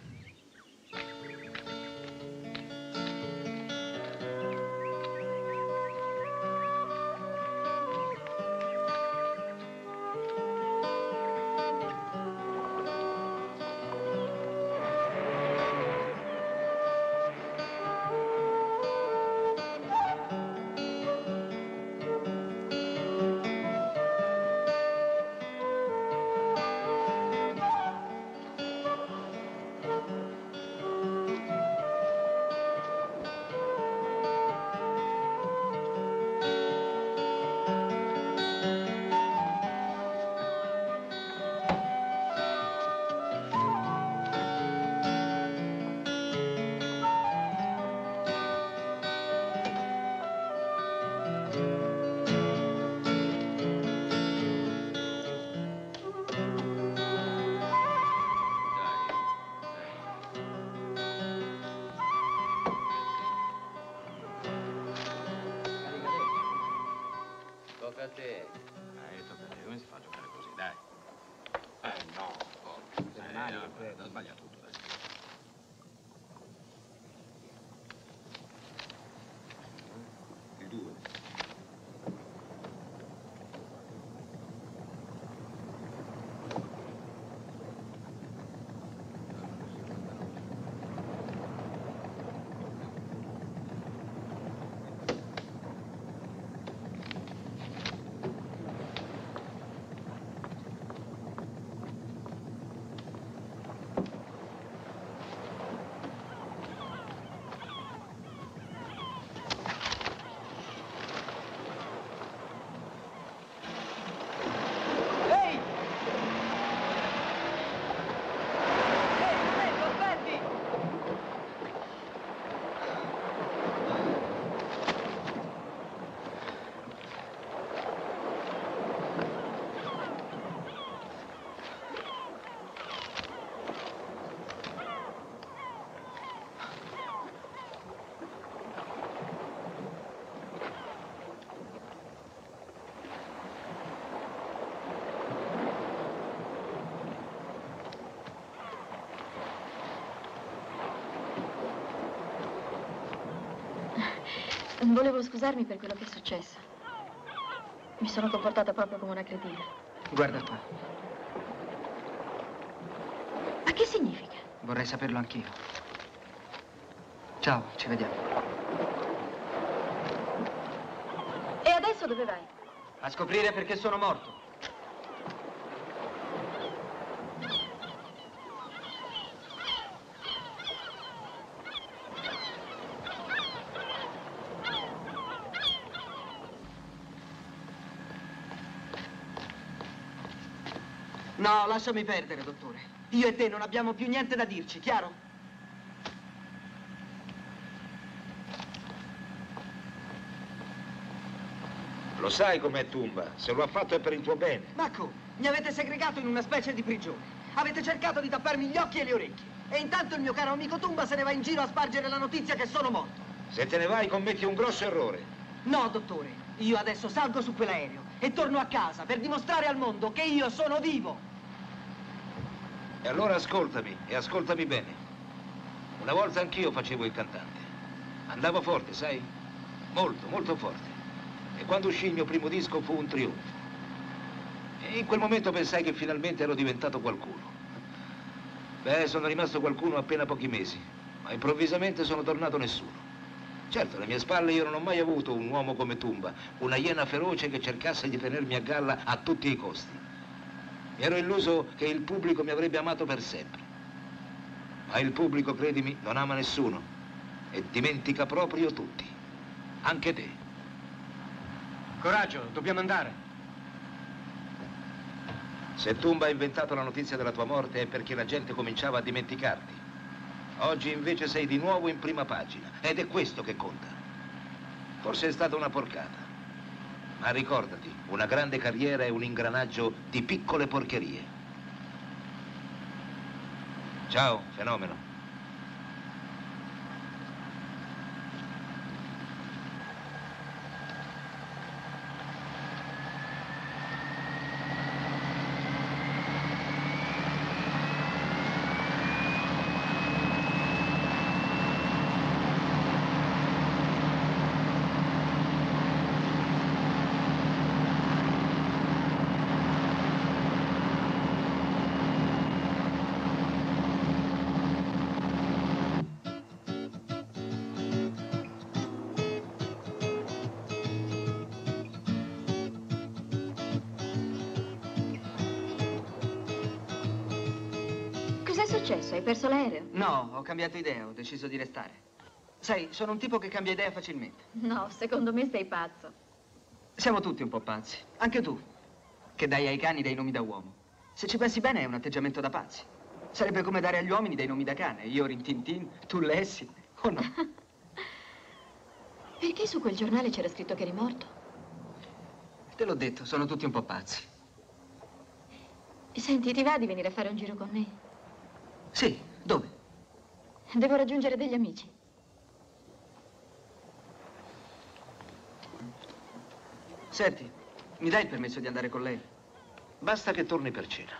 Volevo scusarmi per quello che è successo. Mi sono comportata proprio come una cretina. Guarda qua. Ma che significa? Vorrei saperlo anch'io. Ciao, ci vediamo. E adesso dove vai? A scoprire perché sono morto. No, lasciami perdere, dottore. Io e te non abbiamo più niente da dirci, chiaro? Lo sai com'è Tumba? Se lo ha fatto è per il tuo bene. Ma come? Mi avete segregato in una specie di prigione. Avete cercato di tapparmi gli occhi e le orecchie. E intanto il mio caro amico Tumba se ne va in giro a spargere la notizia che sono morto. Se te ne vai commetti un grosso errore. No, dottore. Io adesso salgo su quell'aereo e torno a casa per dimostrare al mondo che io sono vivo. E allora ascoltami, e ascoltami bene. Una volta anch'io facevo il cantante. Andavo forte, sai? Molto, molto forte. E quando uscì il mio primo disco fu un trionfo. E in quel momento pensai che finalmente ero diventato qualcuno. Beh, sono rimasto qualcuno appena pochi mesi, ma improvvisamente sono tornato nessuno. Certo, alle mie spalle io non ho mai avuto un uomo come Tumba, una iena feroce che cercasse di tenermi a galla a tutti i costi. Mi ero illuso che il pubblico mi avrebbe amato per sempre. Ma il pubblico, credimi, non ama nessuno e dimentica proprio tutti, anche te. Coraggio, dobbiamo andare. Se Tumba ha inventato la notizia della tua morte è perché la gente cominciava a dimenticarti. Oggi invece sei di nuovo in prima pagina, ed è questo che conta. Forse è stata una porcata, ma ricordati, una grande carriera è un ingranaggio di piccole porcherie. Ciao, fenomeno. Hai perso l'aereo? No, ho cambiato idea, ho deciso di restare. Sai, sono un tipo che cambia idea facilmente. No, secondo me sei pazzo. Siamo tutti un po' pazzi, anche tu, che dai ai cani dei nomi da uomo. Se ci pensi bene è un atteggiamento da pazzi. Sarebbe come dare agli uomini dei nomi da cane. Io Rintintin, tu Lessi, o no? Perché su quel giornale c'era scritto che eri morto? Te l'ho detto, sono tutti un po' pazzi. Senti, ti va di venire a fare un giro con me? Sì, dove? Devo raggiungere degli amici. Senti, mi dai il permesso di andare con lei? Basta che torni per cena.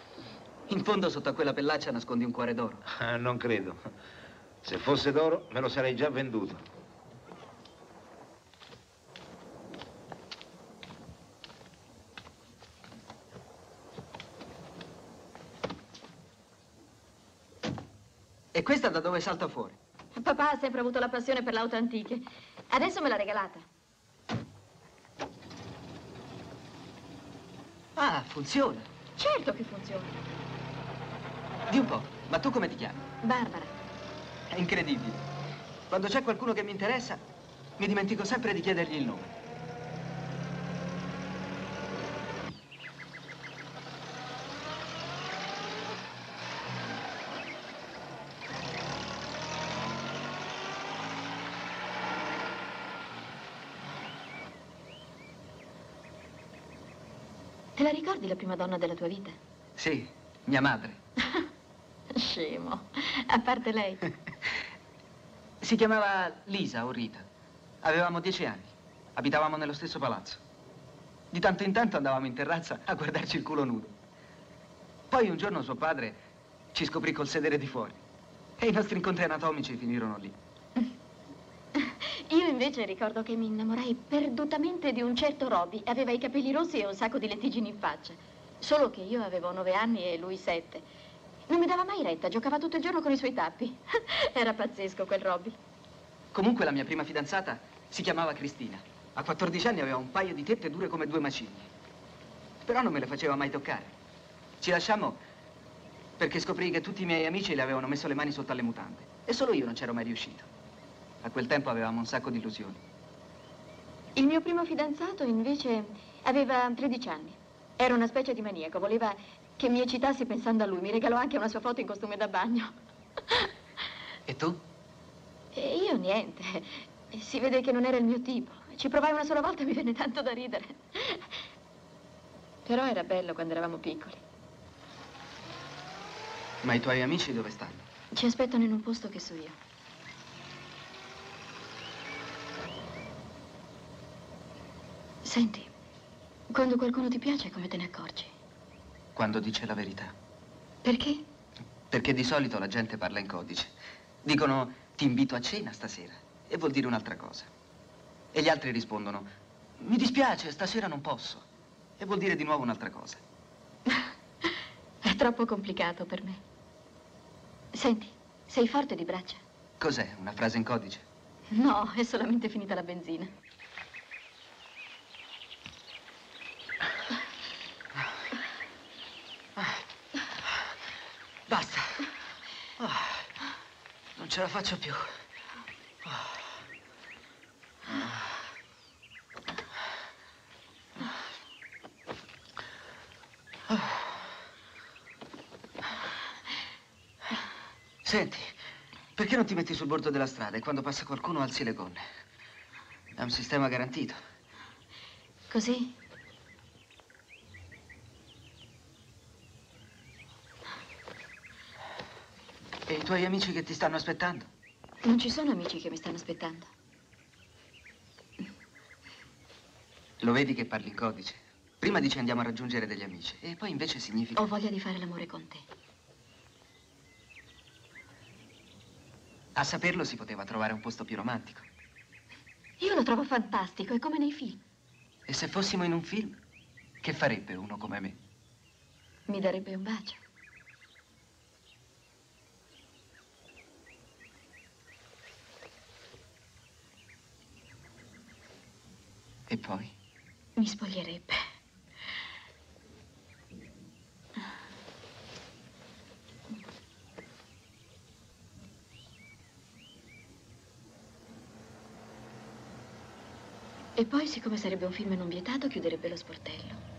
In fondo sotto a quella pellaccia nascondi un cuore d'oro. Ah, non credo. Se fosse d'oro me lo sarei già venduto. E questa da dove salta fuori? Papà ha sempre avuto la passione per le auto antiche. Adesso me l'ha regalata. Ah, funziona. Certo che funziona. Di un po', ma tu come ti chiami? Barbara. È incredibile. Quando c'è qualcuno che mi interessa, mi dimentico sempre di chiedergli il nome. Te la ricordi la prima donna della tua vita? Sì, mia madre. Scemo, a parte lei. Si chiamava Lisa o Rita. Avevamo dieci anni, abitavamo nello stesso palazzo. Di tanto in tanto andavamo in terrazza a guardarci il culo nudo. Poi un giorno suo padre ci scoprì col sedere di fuori e i nostri incontri anatomici finirono lì. Io invece ricordo che mi innamorai perdutamente di un certo Robby. Aveva i capelli rossi e un sacco di lentiggini in faccia. Solo che io avevo nove anni e lui sette. Non mi dava mai retta, giocava tutto il giorno con i suoi tappi. Era pazzesco quel Robby. Comunque la mia prima fidanzata si chiamava Cristina. A quattordici anni aveva un paio di tette dure come due macigni. Però non me le faceva mai toccare. Ci lasciamo perché scoprii che tutti i miei amici le avevano messo le mani sotto alle mutande. E solo io non c'ero mai riuscito. A quel tempo avevamo un sacco di illusioni. Il mio primo fidanzato, invece, aveva tredici anni. Era una specie di maniaco, voleva che mi eccitassi pensando a lui. Mi regalò anche una sua foto in costume da bagno. E tu? E io niente. Si vede che non era il mio tipo. Ci provai una sola volta e mi venne tanto da ridere. Però era bello quando eravamo piccoli. Ma i tuoi amici dove stanno? Ci aspettano in un posto che so io. Senti, quando qualcuno ti piace, come te ne accorgi? Quando dice la verità. Perché? Perché di solito la gente parla in codice. Dicono, ti invito a cena stasera, e vuol dire un'altra cosa. E gli altri rispondono, mi dispiace, stasera non posso, e vuol dire di nuovo un'altra cosa. È troppo complicato per me. Senti, sei forte di braccia. Cos'è? Una frase in codice? No, è solamente finita la benzina. Basta. Oh, non ce la faccio più. Oh. Oh. Senti, perché non ti metti sul bordo della strada e quando passa qualcuno alzi le gonne? È un sistema garantito. Così? E i tuoi amici che ti stanno aspettando? Non ci sono amici che mi stanno aspettando. Lo vedi che parli in codice? Prima dici andiamo a raggiungere degli amici e poi invece significa... Ho voglia di fare l'amore con te. A saperlo si poteva trovare un posto più romantico. Io lo trovo fantastico, è come nei film. E se fossimo in un film, che farebbe uno come me? Mi darebbe un bacio. E poi? Mi spoglierebbe. E poi, siccome sarebbe un film non vietato, chiuderebbe lo sportello.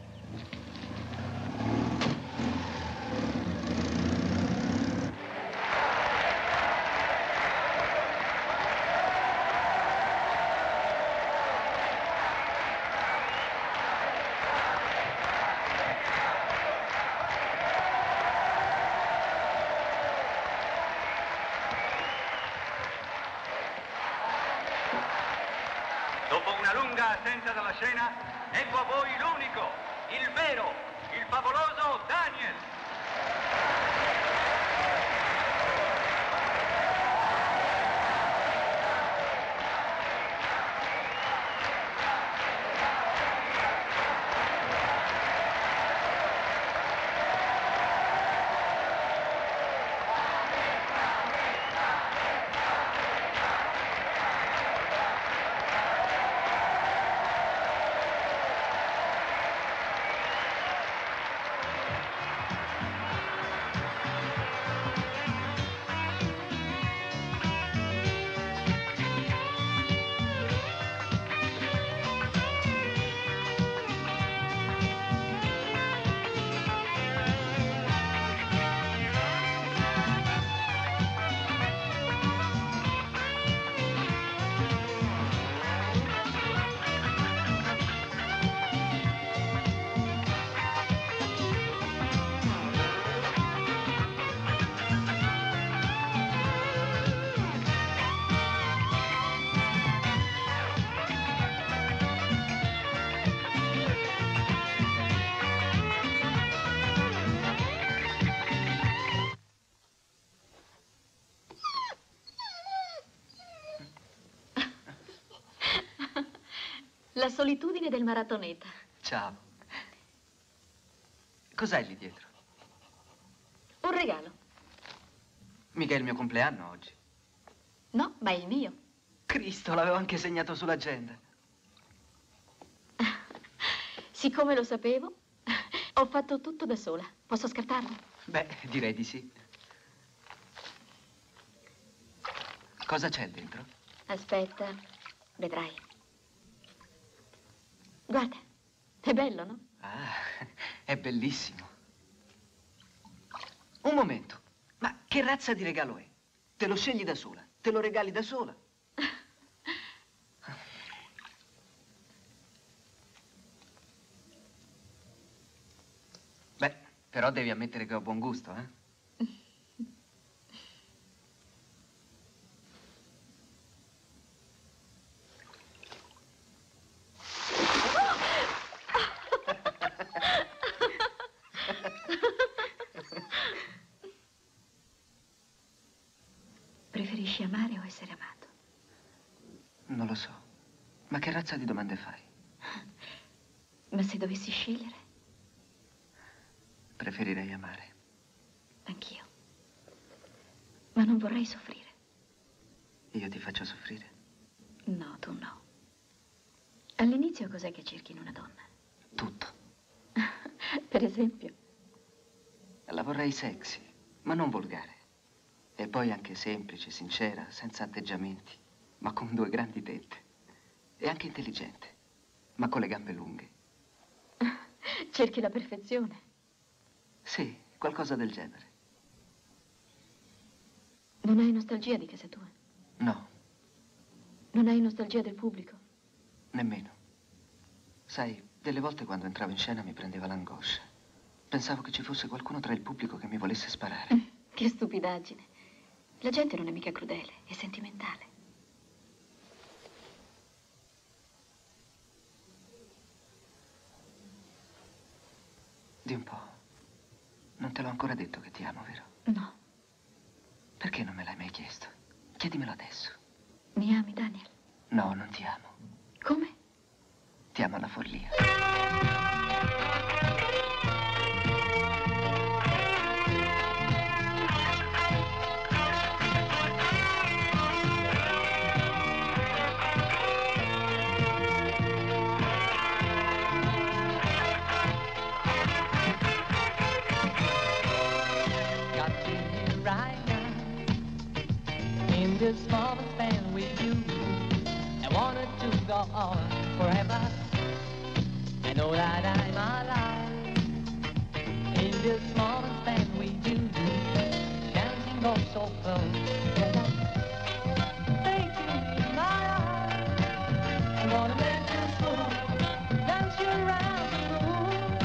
Assenza dalla scena, ecco a voi l'unico, il vero, il favoloso Daniel. La solitudine del maratoneta. Ciao. Cos'hai lì dietro? Un regalo. Mica è il mio compleanno oggi. No, ma è il mio. Cristo, l'avevo anche segnato sull'agenda. Siccome lo sapevo, ho fatto tutto da sola. Posso scartarlo? Beh, direi di sì. Cosa c'è dentro? Aspetta, vedrai. Guarda, è bello, no? Ah, è bellissimo. Un momento, ma che razza di regalo è? Te lo scegli da sola, te lo regali da sola. Beh, però devi ammettere che ho buon gusto, eh? Preferisci amare o essere amato? Non lo so. Ma che razza di domande fai? Ma se dovessi scegliere? Preferirei amare. Anch'io. Ma non vorrei soffrire. Io ti faccio soffrire? No, tu no. All'inizio cos'è che cerchi in una donna? Tutto. Per esempio? La vorrei sexy, ma non volgare. E poi anche semplice, sincera, senza atteggiamenti, ma con due grandi tette. E anche intelligente, ma con le gambe lunghe. Cerchi la perfezione? Sì, qualcosa del genere. Non hai nostalgia di casa tua? No. Non hai nostalgia del pubblico? Nemmeno. Sai, delle volte quando entravo in scena mi prendeva l'angoscia. Pensavo che ci fosse qualcuno tra il pubblico che mi volesse sparare. Che stupidaggine. La gente non è mica crudele, è sentimentale. Di un po', non te l'ho ancora detto che ti amo, vero? No. Perché non me l'hai mai chiesto? Chiedimelo adesso. Mi ami, Daniel? No, non ti amo. Come? Ti amo alla follia. This small span with you, I wanted to go on forever. I know that I'm alive in this small span with you, dancing all so close together. Take me in my arms, I'm gonna make you move, dance you around the room.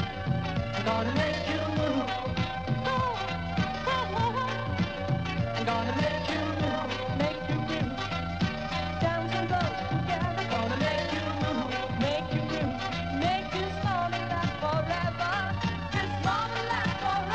I'm gonna make you move, oh, oh, oh. I'm gonna make make you move, make you fall in love forever. This moment lasts forever.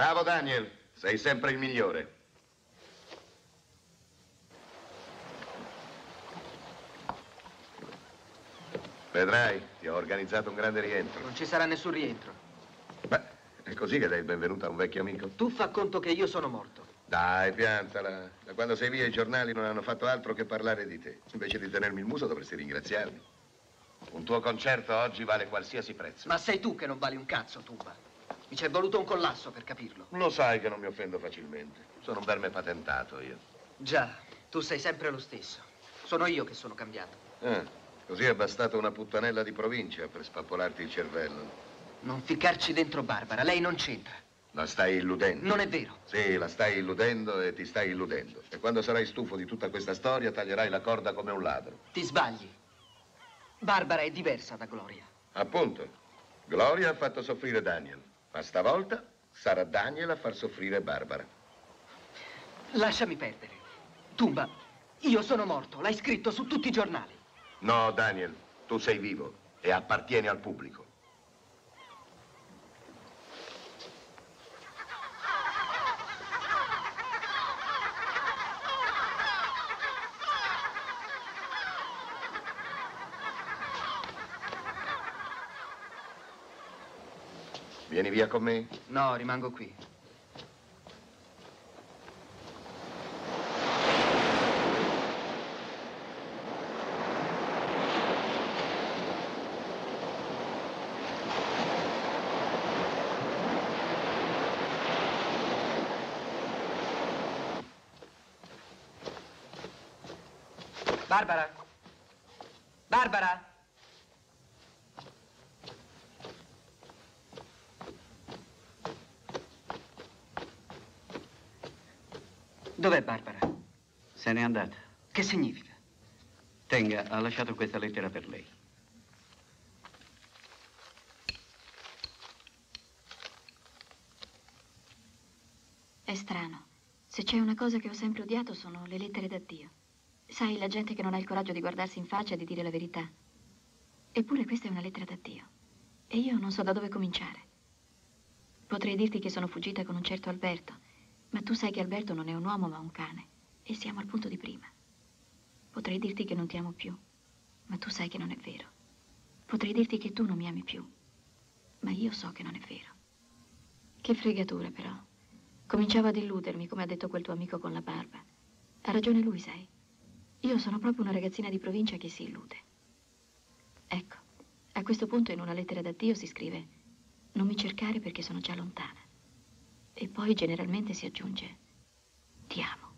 Bravo Daniel, sei sempre il migliore. Vedrai, ti ho organizzato un grande rientro. Non ci sarà nessun rientro. Beh, è così che dai il benvenuto a un vecchio amico. Tu fa conto che io sono morto. Dai, piantala. Da quando sei via i giornali non hanno fatto altro che parlare di te. Invece di tenermi il muso dovresti ringraziarmi. Un tuo concerto oggi vale qualsiasi prezzo. Ma sei tu che non vali un cazzo, Tuba. Mi c'è voluto un collasso per capirlo. Lo sai che non mi offendo facilmente. Sono un verme patentato io. Già, tu sei sempre lo stesso. Sono io che sono cambiato. Eh. Così è bastata una puttanella di provincia per spappolarti il cervello. Non ficcarci dentro, Barbara, lei non c'entra. La stai illudendo. Non è vero. Sì, la stai illudendo e ti stai illudendo. E quando sarai stufo di tutta questa storia, taglierai la corda come un ladro. Ti sbagli. Barbara è diversa da Gloria. Appunto. Gloria ha fatto soffrire Daniel. Ma stavolta sarà Daniel a far soffrire Barbara. Lasciami perdere. Tumba, io sono morto, l'hai scritto su tutti i giornali. No, Daniel, tu sei vivo e appartieni al pubblico. Vieni via con me? No, rimango qui. Barbara? Barbara? Dov'è Barbara? Se n'è andata. Che significa? Tenga, ha lasciato questa lettera per lei. È strano. Se c'è una cosa che ho sempre odiato sono le lettere d'addio. Sai, la gente che non ha il coraggio di guardarsi in faccia e di dire la verità. Eppure questa è una lettera d'addio. E io non so da dove cominciare. Potrei dirti che sono fuggita con un certo Alberto, ma tu sai che Alberto non è un uomo ma un cane. E siamo al punto di prima. Potrei dirti che non ti amo più, ma tu sai che non è vero. Potrei dirti che tu non mi ami più, ma io so che non è vero. Che fregatura, però. Cominciavo ad illudermi, come ha detto quel tuo amico con la barba. Ha ragione lui, sai. Io sono proprio una ragazzina di provincia che si illude. Ecco, a questo punto in una lettera d'addio si scrive: non mi cercare perché sono già lontana. E poi generalmente si aggiunge: ti amo.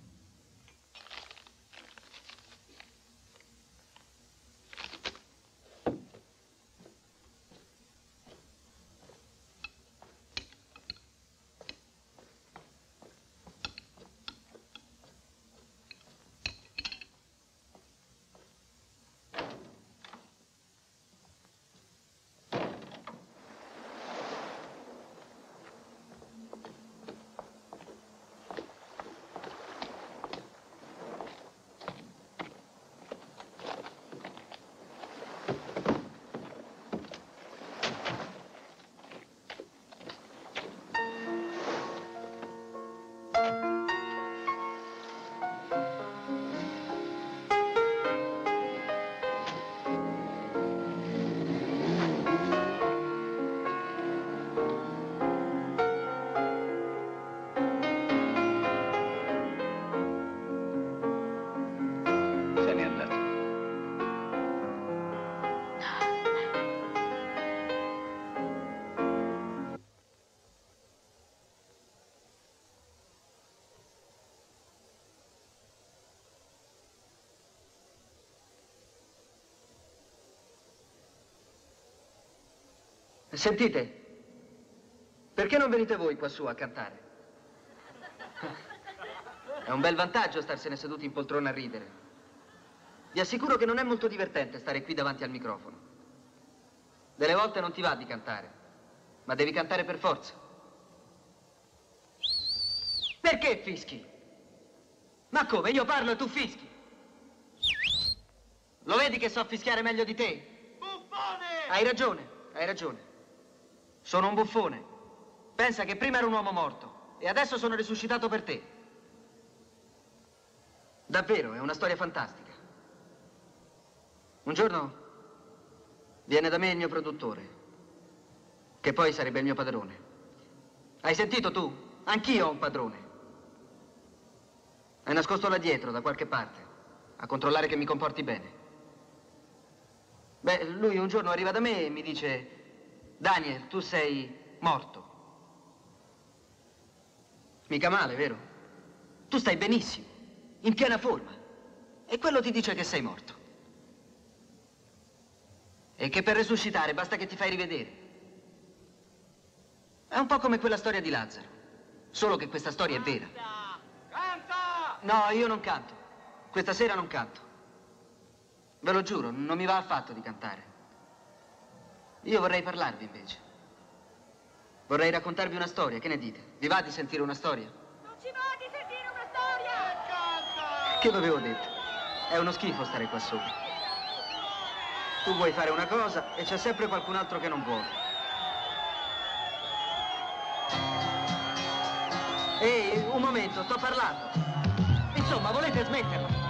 Sentite, perché non venite voi qua su a cantare? È un bel vantaggio starsene seduti in poltrona a ridere. Vi assicuro che non è molto divertente stare qui davanti al microfono. Delle volte non ti va di cantare, ma devi cantare per forza. Perché fischi? Ma come? Io parlo e tu fischi? Lo vedi che so fischiare meglio di te? Buffone! Hai ragione, hai ragione. Sono un buffone. Pensa che prima ero un uomo morto e adesso sono risuscitato per te. Davvero, è una storia fantastica. Un giorno viene da me il mio produttore, che poi sarebbe il mio padrone. Hai sentito tu? Anch'io ho un padrone. È nascosto là dietro, da qualche parte, a controllare che mi comporti bene. Beh, lui un giorno arriva da me e mi dice: Daniel, tu sei morto. Mica male, vero? Tu stai benissimo, in piena forma. E quello ti dice che sei morto. E che per resuscitare basta che ti fai rivedere. È un po' come quella storia di Lazzaro, solo che questa storia è vera. Canta! No, io non canto. Questa sera non canto. Ve lo giuro, non mi va affatto di cantare. Io vorrei parlarvi invece. Vorrei raccontarvi una storia, che ne dite? Vi va di sentire una storia? Non ci va di sentire una storia! Canta! Che avevo detto? È uno schifo stare qua sopra. Tu vuoi fare una cosa e c'è sempre qualcun altro che non vuole. Ehi, un momento, sto parlando. Insomma, volete smetterla?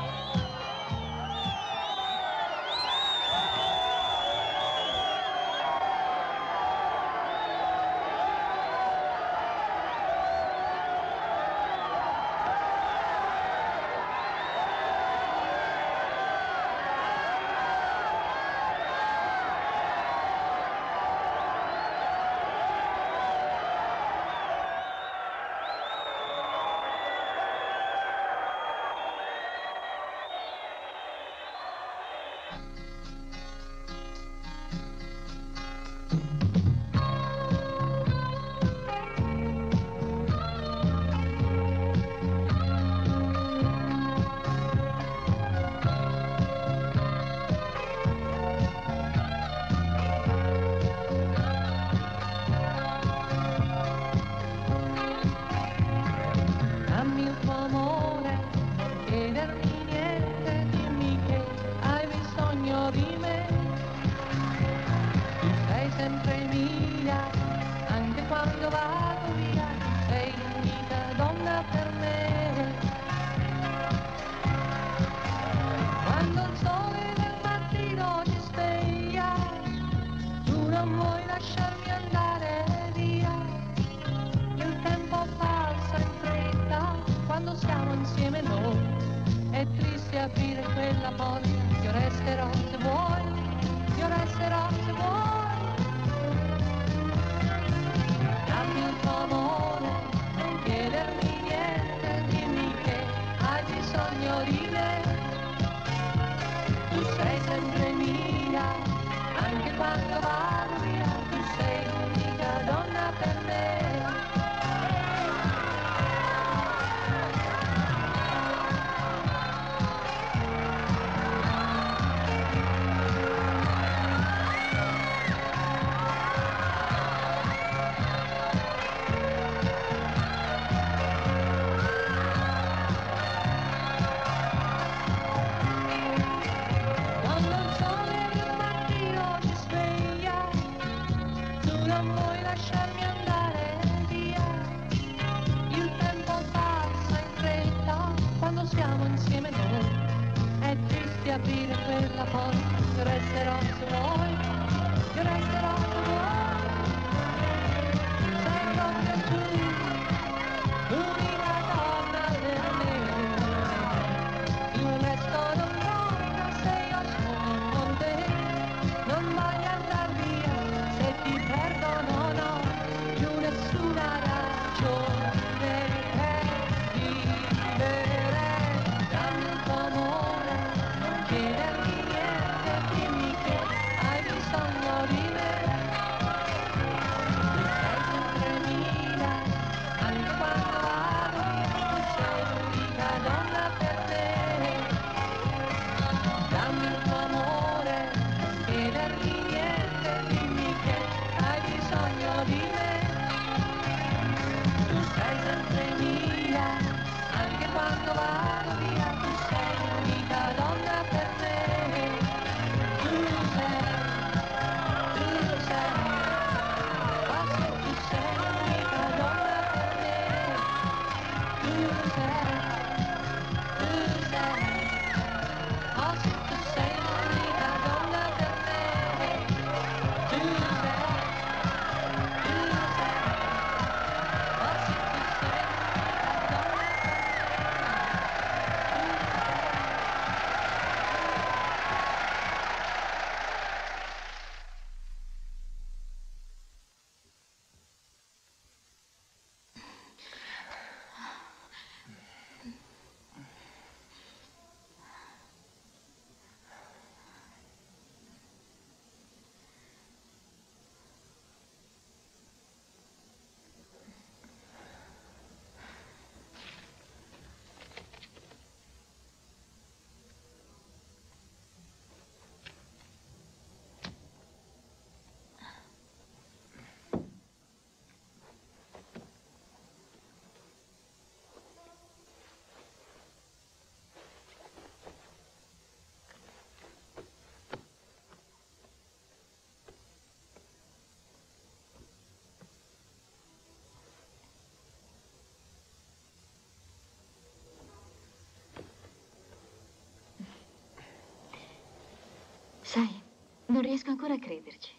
Sai, non riesco ancora a crederci.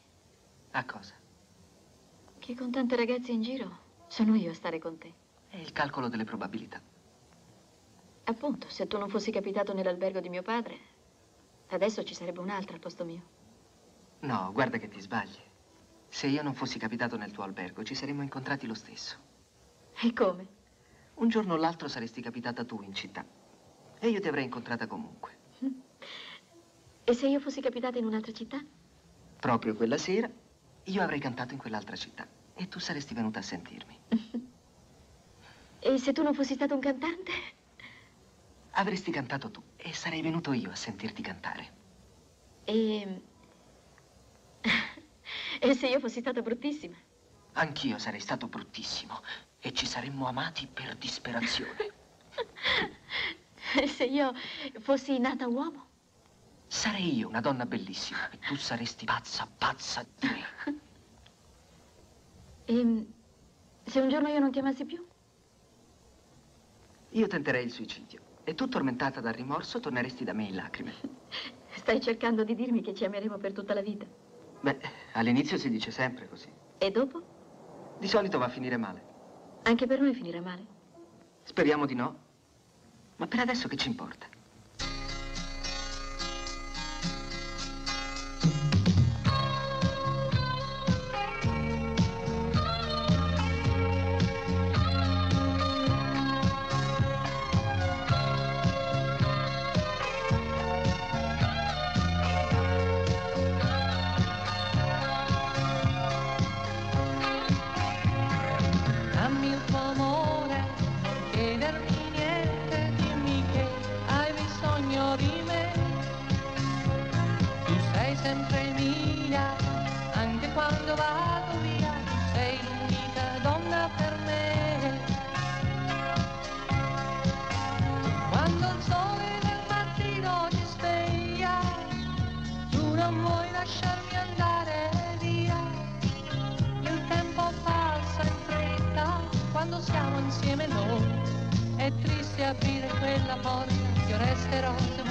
A cosa? Che con tante ragazze in giro sono io a stare con te. È il calcolo delle probabilità. Appunto, se tu non fossi capitato nell'albergo di mio padre, adesso ci sarebbe un'altra al posto mio. No, guarda che ti sbagli. Se io non fossi capitato nel tuo albergo, ci saremmo incontrati lo stesso. E come? Un giorno o l'altro saresti capitata tu in città. E io ti avrei incontrata comunque. E se io fossi capitata in un'altra città? Proprio quella sera, io avrei cantato in quell'altra città. E tu saresti venuta a sentirmi. E se tu non fossi stato un cantante? Avresti cantato tu e sarei venuto io a sentirti cantare. E... e se io fossi stata bruttissima? Anch'io sarei stato bruttissimo e ci saremmo amati per disperazione. E se io fossi nata uomo? Sarei io una donna bellissima e tu saresti pazza, pazza di me. E se un giorno io non ti amassi più? Io tenterei il suicidio e tu, tormentata dal rimorso, torneresti da me in lacrime. Stai cercando di dirmi che ci ameremo per tutta la vita? Beh, all'inizio si dice sempre così. E dopo? Di solito va a finire male. Anche per noi finirà male? Speriamo di no. Ma per adesso che ci importa? Siamo insieme noi, è triste aprire quella porta, io resterò.